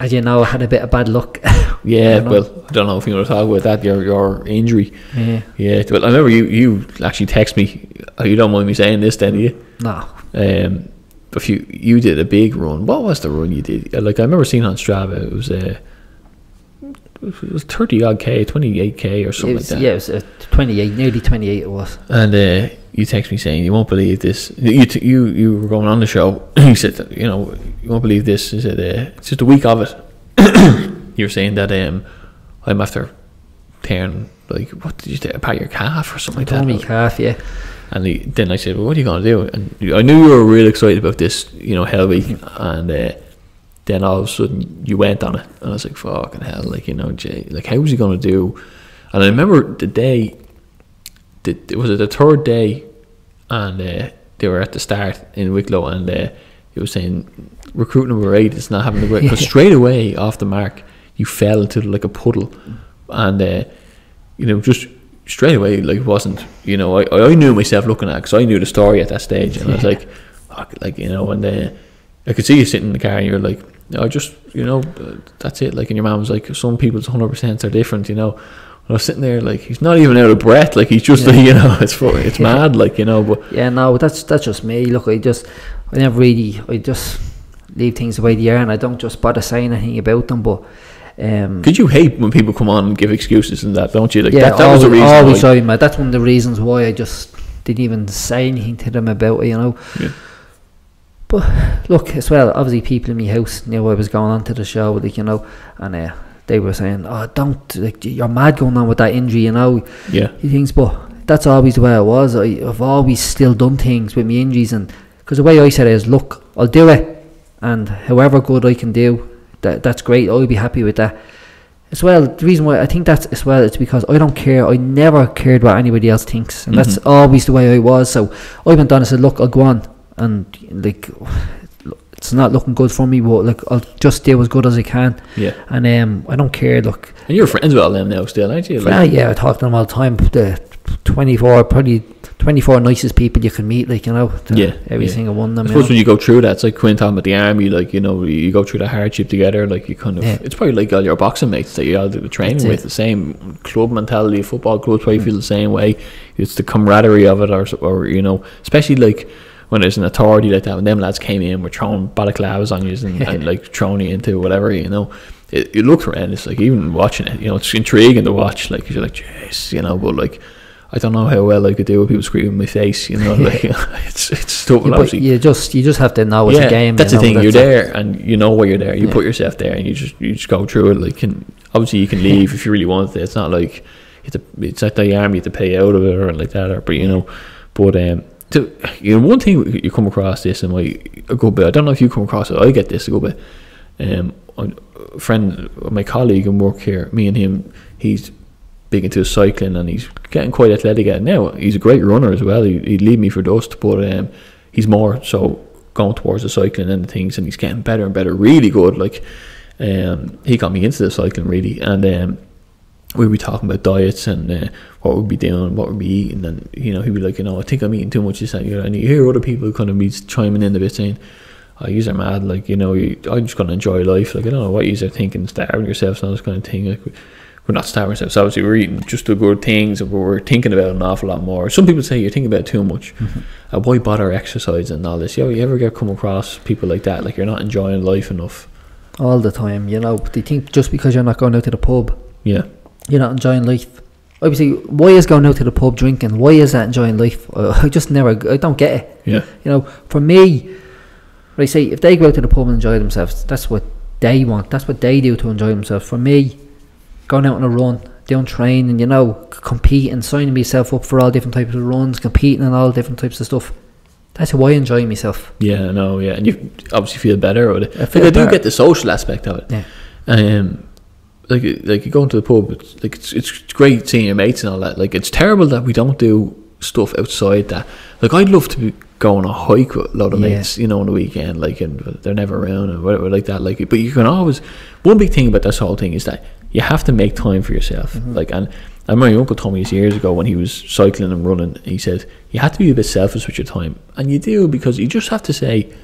as you know, I had a bit of bad luck. Yeah, well, I don't know if you want to talk about that, your injury. Yeah. Yeah, well, I remember you actually text me, oh, you don't mind me saying this then, do you? No. If you did a big run. What was the run you did? Like, I remember seeing on Strava, it was 30-odd K, 28K or something like that. Yeah, it was 28, nearly 28 it was. And you text me saying, you won't believe this. You were going on the show. You said, you know, you won't believe this. You said, it's just a week of it. You were saying that I'm after tearing, like, what did you say, about your calf or something like that? My calf, yeah. And then I said, well, what are you going to do? And I knew you were really excited about this, you know, Hell Week. And then all of a sudden you went on it, and I was like, fucking hell, like, you know, Jay, like, how was he going to do? And I remember the day, the third day, and they were at the start in Wicklow, and it was saying recruit number 8 is not having to work, because straight away off the mark you fell into like a puddle, and you know, just straight away, like, it wasn't, you know, I knew myself looking at it, because I knew the story at that stage, and I was like, fuck, like, you know, and I could see you sitting in the car and you're like, no, just, you know, that's it, like, and your mum was like, some people's 100% are different, you know, and I was sitting there like, he's not even out of breath, like, he's just like, you know, it's mad, like, you know. But yeah, no, that's just me. Look, I never really, I just leave things the way they are, and I don't just bother saying anything about them. But could you hate when people come on and give excuses and that, don't you? Like, yeah, that was the reason. Always, sorry, mate. That's one of the reasons why I just didn't even say anything to them about it, you know. Yeah. But look, as well, obviously people in my house knew I was going on to the show, like, you know, and they were saying, oh, don't, like, you're mad going on with that injury, you know. Yeah. He thinks, but that's always the way it was. I've always still done things with my injuries, and because the way I said it is, look, I'll do it, and however good I can do, that's great. I'll be happy with that. As well, the reason why I think that's as well, it's because I don't care. I never cared what anybody else thinks, and that's always the way I was. So I went on and said, look, I'll go on, and like, it's not looking good for me, but like, I'll just do as good as I can. Yeah. And I don't care. Look. And you're friends with all them now, still, aren't you? Like, yeah, I talk to them all the time. The 24, probably 24 nicest people you can meet, like, you know. Yeah, every single one of them. I suppose when you go through that, it's like Quinn talking about the army, like, you know, you go through the hardship together, like, you kind of, it's probably like all your boxing mates that you all do training with, the same club mentality, football clubs probably feel the same way. It's the camaraderie of it, or you know, especially like when there's an authority like that, when them lads came in, were throwing balaclavas on you and like throwing you into whatever, you know. It looks horrendous, like, even watching it, you know, it's intriguing to watch, like, you're like, jeez, you know, but like, I don't know how well I could do with people screaming in my face, you know, like, it's tough. You just have to know it's a game. That's the thing, you're there and you know why you're there. You put yourself there and you just go through it. Like, and obviously you can leave if you really want to. It's not like it's like the army, you have to pay out of it or like that, or, but you know, but so, you know, one thing you come across this and like a good bit. I don't know if you come across it. I get this a good bit. A friend, my colleague in work here, me and him, he's big into cycling and he's getting quite athletic at it now. He's a great runner as well. He'd leave me for dust, but he's more so going towards the cycling and the things, and he's getting better and better, really good. Like, he got me into the cycling really, and we'd be talking about diets and what we'd be doing, what we'd be eating, and you know, he'd be like, you know, I think I'm eating too much this time, you know, and you hear other people kind of be chiming in a bit saying, oh, yous are mad, like, you know, I'm just gonna enjoy life, like, I don't know what yous are thinking, starving yourselves and all this kind of thing. Like, we're not starving ourselves, obviously we're eating just the good things, but we're thinking about an awful lot more. Some people say you're thinking about it too much. Why bother exercising and all this? You ever come across people like that, like, you're not enjoying life enough? All the time, you know. They think just because you're not going out to the pub, you're not enjoying life. Obviously, why is going out to the pub drinking, why is that enjoying life? I don't get it. You know, for me, I say, if they go out to the pub and enjoy themselves, that's what they want, that's what they do to enjoy themselves. For me, going out on a run, doing training, you know, competing, signing myself up for all different types of runs, competing and all different types of stuff, that's how I enjoy myself. Yeah, I know, yeah. And you obviously feel better with it. I do get the social aspect of it. Like you go into the pub, it's great seeing your mates and all that. Like, it's terrible that we don't do stuff outside that. Like, I'd love to be going on a hike with a lot of mates, you know, on the weekend, like, and they're never around or whatever like that. Like, but you can always, one big thing about this whole thing is that you have to make time for yourself. Like, and I remember my uncle told me this years ago when he was cycling and running, he said you have to be a bit selfish with your time, and you do, because you just have to say,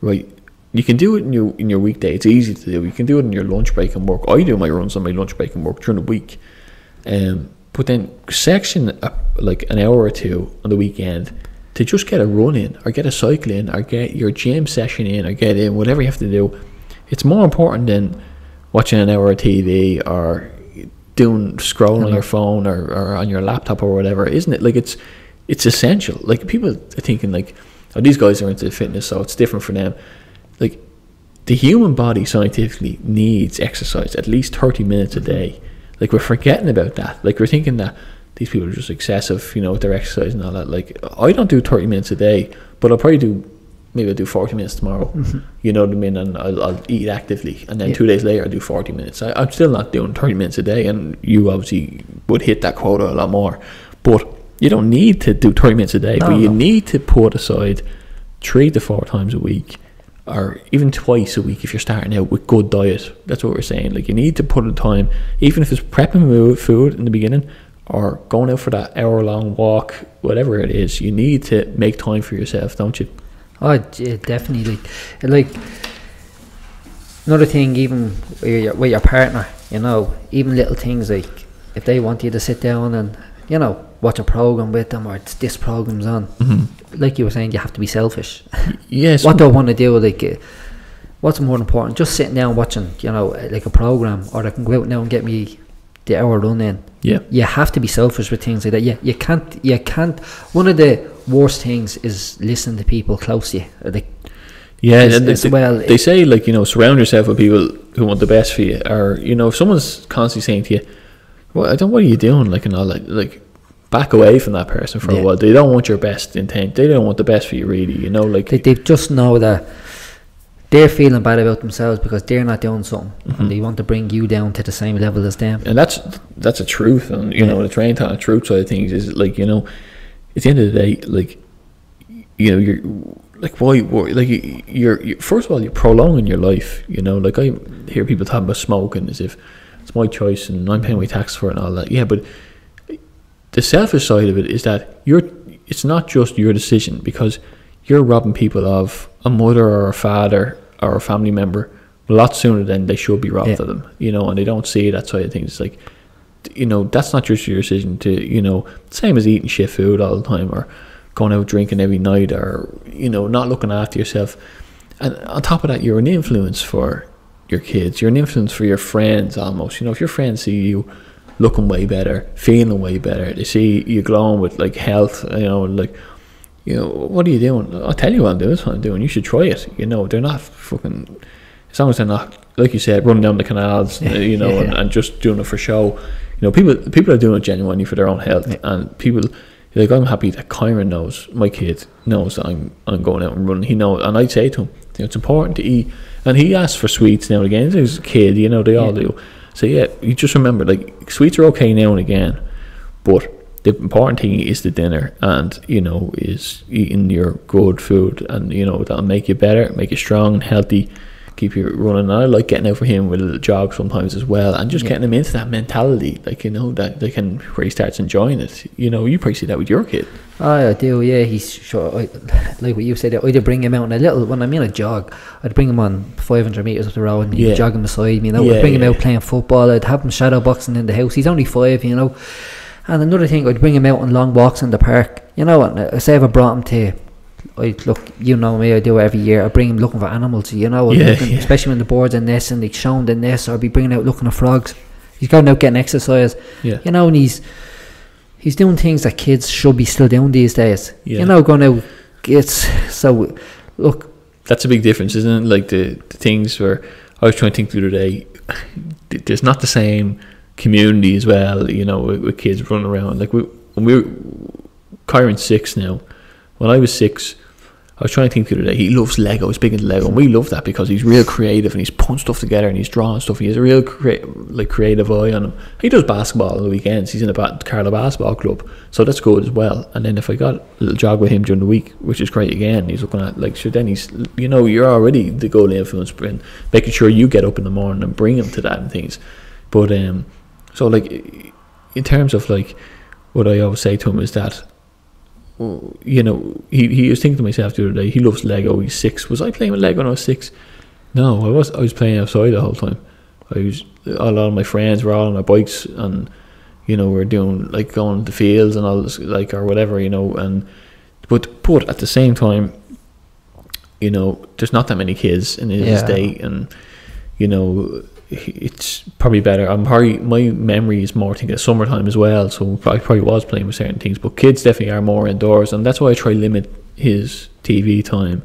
right, you can do it in your weekday, it's easy to do, you can do it in your lunch break and work. I do my runs on my lunch break and work during the week, but then section like an hour or two on the weekend to just get a run in, or get a cycle in, or get your gym session in, or get in, whatever you have to do. It's more important than watching an hour of TV or doing scrolling on your phone or on your laptop or whatever, isn't it? Like, it's essential. Like, people are thinking like, oh, these guys are into fitness, so it's different for them. Like, the human body scientifically needs exercise at least 30 minutes a day. Like, we're forgetting about that. Like, we're thinking that these people are just excessive, you know, with their exercise and all that. Like, I don't do 30 minutes a day, but I'll probably do, maybe I'll do 40 minutes tomorrow, you know what I mean, and I'll eat actively, and then 2 days later I'll do 40 minutes. I'm still not doing 30 minutes a day, and you obviously would hit that quota a lot more, but you don't need to do 30 minutes a day, but you need to put aside 3 to 4 times a week, or even twice a week if you're starting out, with good diet. That's what we're saying. Like, you need to put a time, even if it's prepping food in the beginning, or going out for that hour-long walk, whatever it is, you need to make time for yourself, don't you? Oh, definitely. Like, another thing, even with your partner, you know, even little things like, if they want you to sit down and, you know, watch a program with them, or it's this program's on, like you were saying, you have to be selfish. Yes. What do I want to do? Like, what's more important? Just sitting down watching, you know, like a program, or I can go out now and get me the hour run in. Yeah, you have to be selfish with things like that. Yeah, you can't. One of the worst things is listening to people close to you. Like, they say, like, you know, surround yourself with people who want the best for you. Or, you know, if someone's constantly saying to you, "Well, I don't. What are you doing?" Like, and all that, like, back away from that person for a while. They don't want your best intent. They don't want the best for you, really. You know, like they just know that they're feeling bad about themselves because they're not doing something, and they want to bring you down to the same level as them. And that's a truth. And you know, the truth side of things is, like, you know, at the end of the day, like, you know, you're like, why like you're first of all, you're prolonging your life. You know, like, I hear people talking about smoking as if it's my choice and I'm paying my tax for it and all that. Yeah, but the selfish side of it is that you're it's not just your decision, because you're robbing people of a mother or a father or a family member a lot sooner than they should be robbed of them, you know, and they don't see that side of things. It's like, you know, that's not just your decision to, you know, same as eating shit food all the time or going out drinking every night or, you know, not looking after yourself. And on top of that, you're an influence for your kids. You're an influence for your friends almost. You know, if your friends see you looking way better, feeling way better, they see you glowing with like health, you know, like, you know, what are you doing? I'll tell you what I'm doing. That's what I'm doing. You should try it. You know, they're not fucking, as long as they're not, like you said, running down the canals, you know, and just doing it for show. You know, people are doing it genuinely for their own health, and people, like, I'm happy that Kyron knows, my kid knows that I'm going out and running. He knows, and I say to him, you know, it's important to eat. And he asks for sweets now and again. He's a kid, you know, they all do. So yeah, you just remember, like, sweets are okay now and again, but the important thing is the dinner, and, you know, is eating your good food, and, you know, that'll make you better, make you strong and healthy, keep you running. And I like getting out for him with a little jog sometimes as well, and just getting him into that mentality, like, you know, that they can, where he starts enjoying it. You know, you probably see that with your kid. Oh, I do, yeah. He's sure, like what you said, I either bring him out on a little, when I mean a jog, I'd bring him on 500 metres up the road, and he'd jog him beside me, you know. I'd bring him out playing football. I'd have him shadow boxing in the house. He's only 5, you know. And another thing, I'd bring him out on long walks in the park, you know. And say if I brought him to, look, you know me, I do it every year, I bring him looking for animals, you know, especially when the birds are nesting, like showing the nests, or I'd be bringing out looking at frogs. He's going out getting exercise, you know, and he's doing things that kids should be still doing these days, you know, going out. It's so, look, that's a big difference, isn't it? Like the things where I was trying to think the other day, there's not the same community as well, you know, with kids running around. Like Kyron's 6 now. When I was 6, I was trying to think the other day, he loves Lego, he's big into Lego, and we love that because he's real creative, and he's putting stuff together, and he's drawing stuff. He has a real creative eye on him. He does basketball on the weekends. He's in the Carla basketball club, so that's good as well. And then if I got a little jog with him during the week, which is great again, he's looking at, like, so then he's, you know, you're already the golden influence, and making sure you get up in the morning and bring him to that and things. But so, like, in terms of, like, what I always say to him is that, you know, he was thinking to myself the other day, he loves Lego, he's 6. Was I playing with Lego when I was 6? No, I was playing outside the whole time. A lot of my friends were all on their bikes, and, you know, we were doing, like, going to fields and all this, like, or whatever, you know. And but at the same time, you know, there's not that many kids in his day, and, you know, it's probably better. I'm probably, my memory is more thinking of summertime as well, so I probably was playing with certain things, but kids definitely are more indoors, and that's why I try to limit his TV time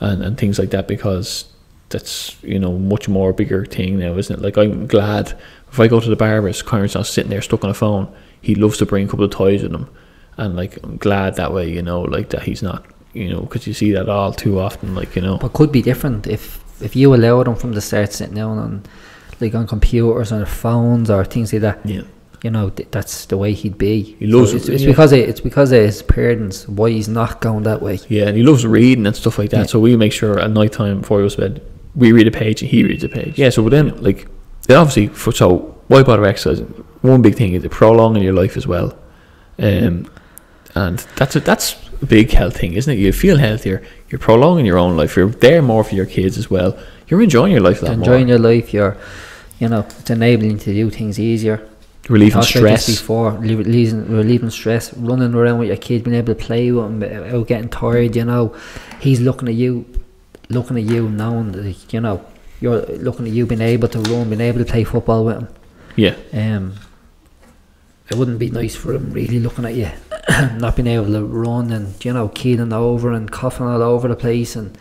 and things like that, because that's, you know, much more bigger thing now, isn't it? Like, I'm glad if I go to the barbers, Kyron's not sitting there stuck on a phone. He loves to bring a couple of toys with him, and, like, I'm glad that way, you know, like, that he's not, you know, because you see that all too often, like, you know. But could be different if you allow them from the start, sitting down on, like, on computers or phones or things like that, you know, that's the way he'd be. He loves, so it's because of his parents why he's not going that way. Yeah, and he loves reading and stuff like that, so we make sure at night time before he goes to bed, we read a page and he reads a page. Yeah, so then, like, obviously, so why bother exercising? One big thing is prolonging your life as well, and that's a big health thing, isn't it? You feel healthier, you're prolonging your own life, you're there more for your kids as well, you're enjoying your life that much. Enjoying your life, you're, you know, it's enabling to do things easier, relieving stress, relieving stress, running around with your kids, being able to play with them without getting tired, you know. He's looking at you knowing that, you know, you're looking at you, being able to run, being able to play football with him. It wouldn't be nice for him really looking at you not being able to run, and, you know, keeling over and coughing all over the place, and,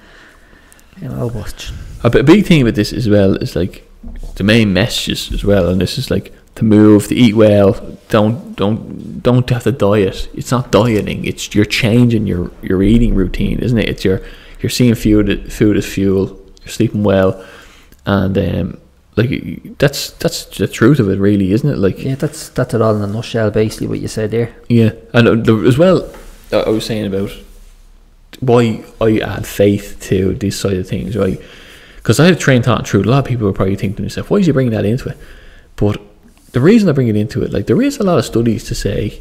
you know, watch. A big thing about this as well is, like, the main messages as well, and this is, like, to move, to eat well, don't have to diet. It's not dieting, it's you're changing your eating routine, isn't it? It's you're seeing food as fuel, you're sleeping well, and like, that's the truth of it, really, isn't it? Like, yeah, that's it all in a nutshell, basically, what you said there. Yeah, and as well, I was saying about why I add faith to this side of things, right? Because I had a train thought through. A lot of people were probably thinking to themselves, why is he bringing that into it? But the reason I bring it into it, like, there is a lot of studies to say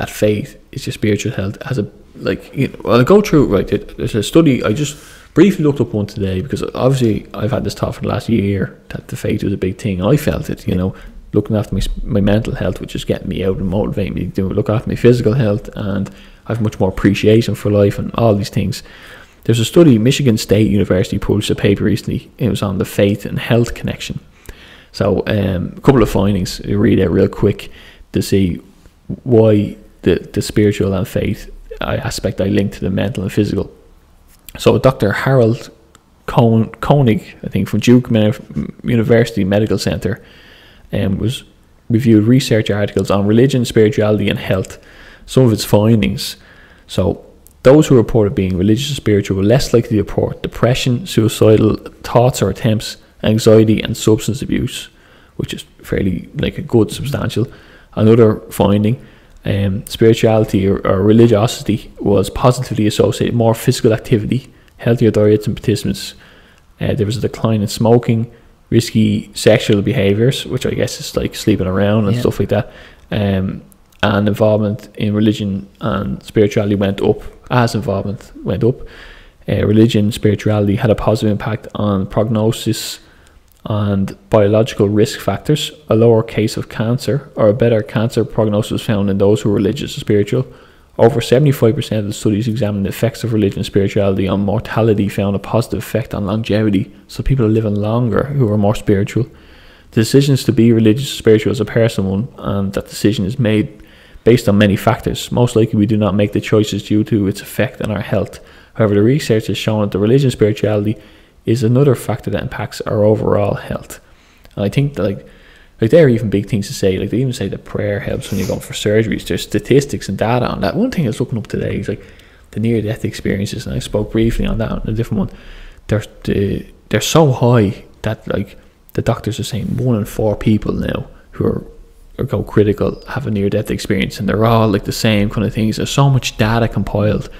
that faith is your spiritual health. As a, like, you know, I'll go through it, right? There's a study, I just briefly looked up one today, because obviously I've had this thought for the last year that the faith was a big thing. I felt it, you know, looking after my mental health, which is getting me out and motivating me to look after my physical health, and I have much more appreciation for life and all these things. There's a study, Michigan State University published a paper recently. It was on the faith and health connection. So a couple of findings, I'll read out real quick to see why the spiritual and faith aspect I link to the mental and physical. So Dr. Harold Koenig, I think, from Duke University Medical Center, was reviewed research articles on religion, spirituality and health. Some of its findings: so those who reported being religious and spiritual were less likely to report depression, suicidal thoughts or attempts, anxiety and substance abuse, which is fairly, like, a good substantial. Another finding, spirituality or religiosity was positively associated with more physical activity, healthier diets and participants. There was a decline in smoking, risky sexual behaviours, which I guess is like sleeping around and stuff like that, and involvement in religion and spirituality went up. As involvement went up, religion, spirituality had a positive impact on prognosis and biological risk factors. A lower case of cancer or a better cancer prognosis was found in those who were religious and spiritual. Over 75% of the studies examined the effects of religion and spirituality on mortality found a positive effect on longevity, so people are living longer who are more spiritual. The decisions to be religious and spiritual is a personal one, and that decision is made based on many factors. Most likely we do not make the choices due to its effect on our health. However, the research has shown that the religion and spirituality is another factor that impacts our overall health. And I think that, like they're even big things to say. Like, they even say that prayer helps when you're going for surgeries. There's statistics and data on that. One thing I was looking up today is, like, the near-death experiences, and I spoke briefly on that on a different one. They're so high that, like, the doctors are saying 1 in 4 people now who are go critical have a near-death experience, and they're all, like, the same kind of things. There's so much data compiled.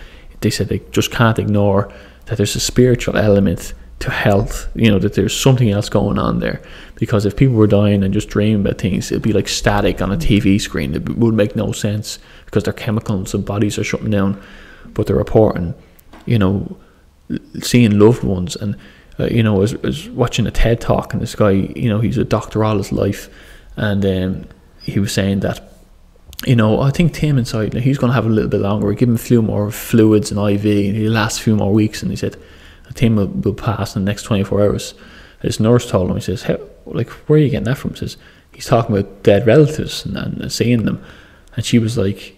They said they just can't ignore that there's a spiritual element to health, you know, that there's something else going on there. Because if people were dying and just dreaming about things, it'd be like static on a TV screen. It would make no sense, because their chemicals and bodies are shutting down. But they're reporting, you know, seeing loved ones. And you know, I was watching a TED talk, and this guy, you know, he's a doctor all his life, and he was saying that, you know, I think Tim inside, he's going to have a little bit longer. We give him a few more fluids and IV, and he'll last a few more weeks. And he said Tim will pass in the next 24 hours. His nurse told him, he says, where are you getting that from? He says, he's talking about dead relatives and seeing them. And she was like,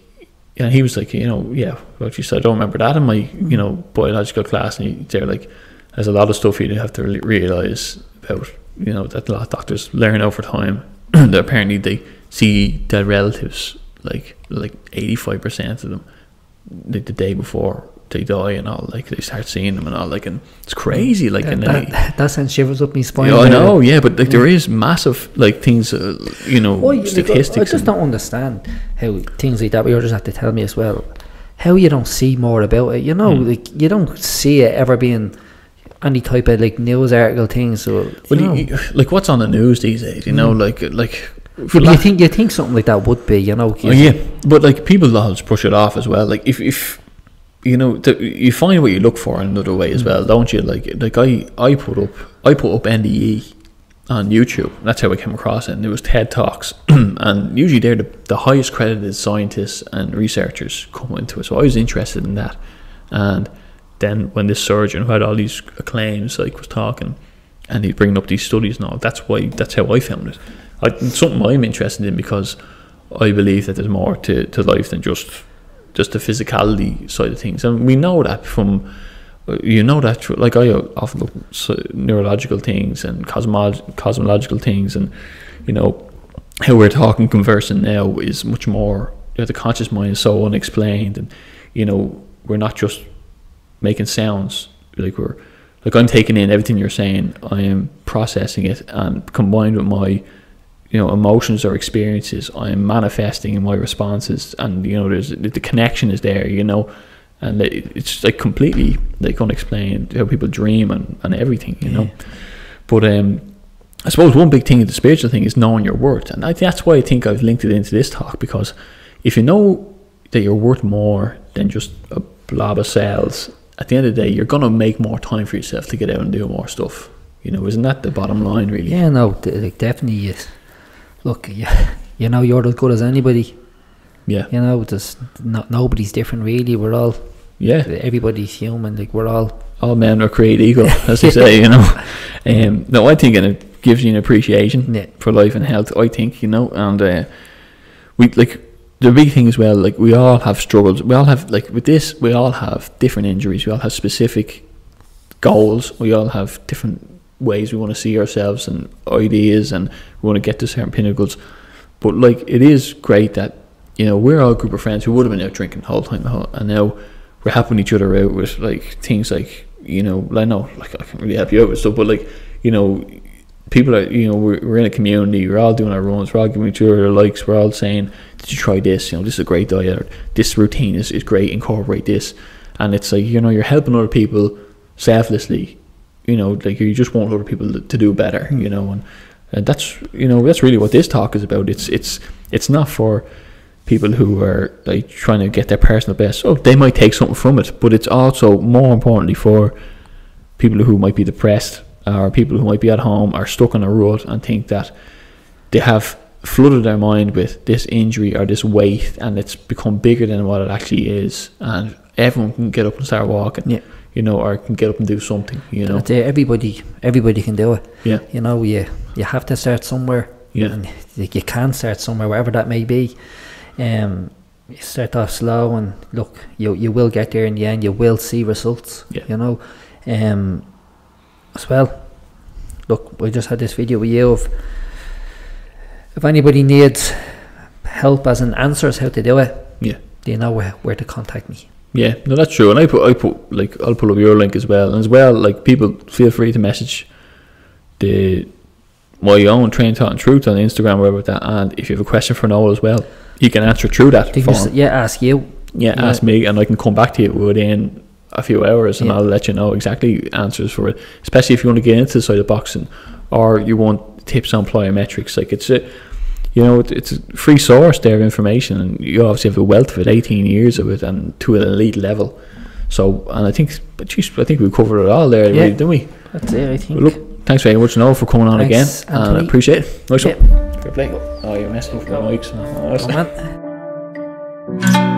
and he was like, you know, yeah, well, she said, I don't remember that in my, you know, biological class. And they're like, there's a lot of stuff you have to realise about, you know, that a lot of doctors learn over time that apparently they see dead relatives, like 85% of them, like, the day before they die and all, like, they start seeing them and all, like, and it's crazy, like, and that sends shivers up my spine. Yeah, I know, yeah, but, like, there is massive, like, things, you know, well, statistics. I just don't understand how things like that, but you're just have to tell me as well, how you don't see more about it, you know, like, you don't see it ever being any type of, like, news article things. So, well, you, like, what's on the news these days, you know, like, you think something like that would be, you know, oh, yeah, but, like, people always push it off as well, like, if you know, you find what you look for in another way as well, don't you? Like I put up NDE on YouTube. That's how I came across it. And there was TED Talks, and usually they're the highest credited scientists and researchers come into it. So I was interested in that. And then when this surgeon who had all these claims, like, was talking, and he'd bringing up these studies and all, that's how I found it. It's something I'm interested in, because I believe that there's more to life than just the physicality side of things. And we know that from, you know, that, like, I often look at neurological things and cosmological things, and, you know, how we're talking, conversing now is much more, you know, the conscious mind is so unexplained, and, you know, we're not just making sounds, like, we're, like, I'm taking in everything you're saying, I am processing it, and combined with my, you know, emotions or experiences, I'm manifesting in my responses, and, you know, there's the connection is there, you know, and it's like completely, like, unexplained how people dream and everything, you know. But I suppose one big thing, the spiritual thing, is knowing your worth, and that's why I think I've linked it into this talk, because if you know that you're worth more than just a blob of cells. At the end of the day, you're going to make more time for yourself to get out and do more stuff. You know, isn't that the bottom line, really? Yeah, no, definitely is. Look, you know, you're as good as anybody. Yeah. You know, there's nobody's different, really. We're all... Yeah. Everybody's human. Like, we're all... All men are created equal, as they say, you know. No, I think it gives you an appreciation for life and health, I think, you know. And we, like... The big thing as well, like, we all have struggles. We all have, like, with this, we all have different injuries. We all have specific goals. We all have different ways we want to see ourselves and ideas, and we want to get to certain pinnacles. But, like, it is great that, you know, we're all a group of friends who would have been out drinking the whole time, and now we're helping each other out with, like, things like, you know, I know, like, I can't really help you out with stuff, but, like, you know, people are, you know, we're in a community, we're all doing our runs, we're all giving each other likes, we're all saying, did you try this, you know, this is a great diet, or this routine is great, incorporate this. And it's like, you know, you're helping other people selflessly, you know, like, you just want other people to do better, you know. And that's, you know, that's really what this talk is about. It's not for people who are, like, trying to get their personal best. Oh, they might take something from it, but it's also, more importantly, for people who might be depressed, or people who might be at home, are stuck on a road and think that they have flooded their mind with this injury or this weight, and it's become bigger than what it actually is, and everyone can get up and start walking, you know, or can get up and do something, you know. Everybody can do it. Yeah. You know, you have to start somewhere. Yeah. And you can start somewhere, wherever that may be. You start off slow, and look, you will get there in the end. You will see results. Yeah. You know. As well, look, we just had this video with you of, if anybody needs help as an answers how to do it, they know where to contact me. Yeah, no, that's true. And I put like, I'll pull up your link as well, and as well, like, people feel free to message my own Train Thought and Truth on Instagram, whatever that. And if you have a question for Noel as well, you can answer through that form. Yeah, ask you. Yeah, ask me, and I can come back to you within a few hours, and I'll let you know exactly answers for it, especially if you want to get into the side of boxing, or you want tips on plyometrics. Like, it's a, you know, it's a free source there of information, and you obviously have a wealth of it, 18 years of it, and to an elite level. So, and I think we covered it all there, really, didn't we? That's it, I think. Well, look, thanks very much, Noel, for coming on again, Anthony. And I appreciate it. Nice one. Oh, you're messing with my mics. Oh, man.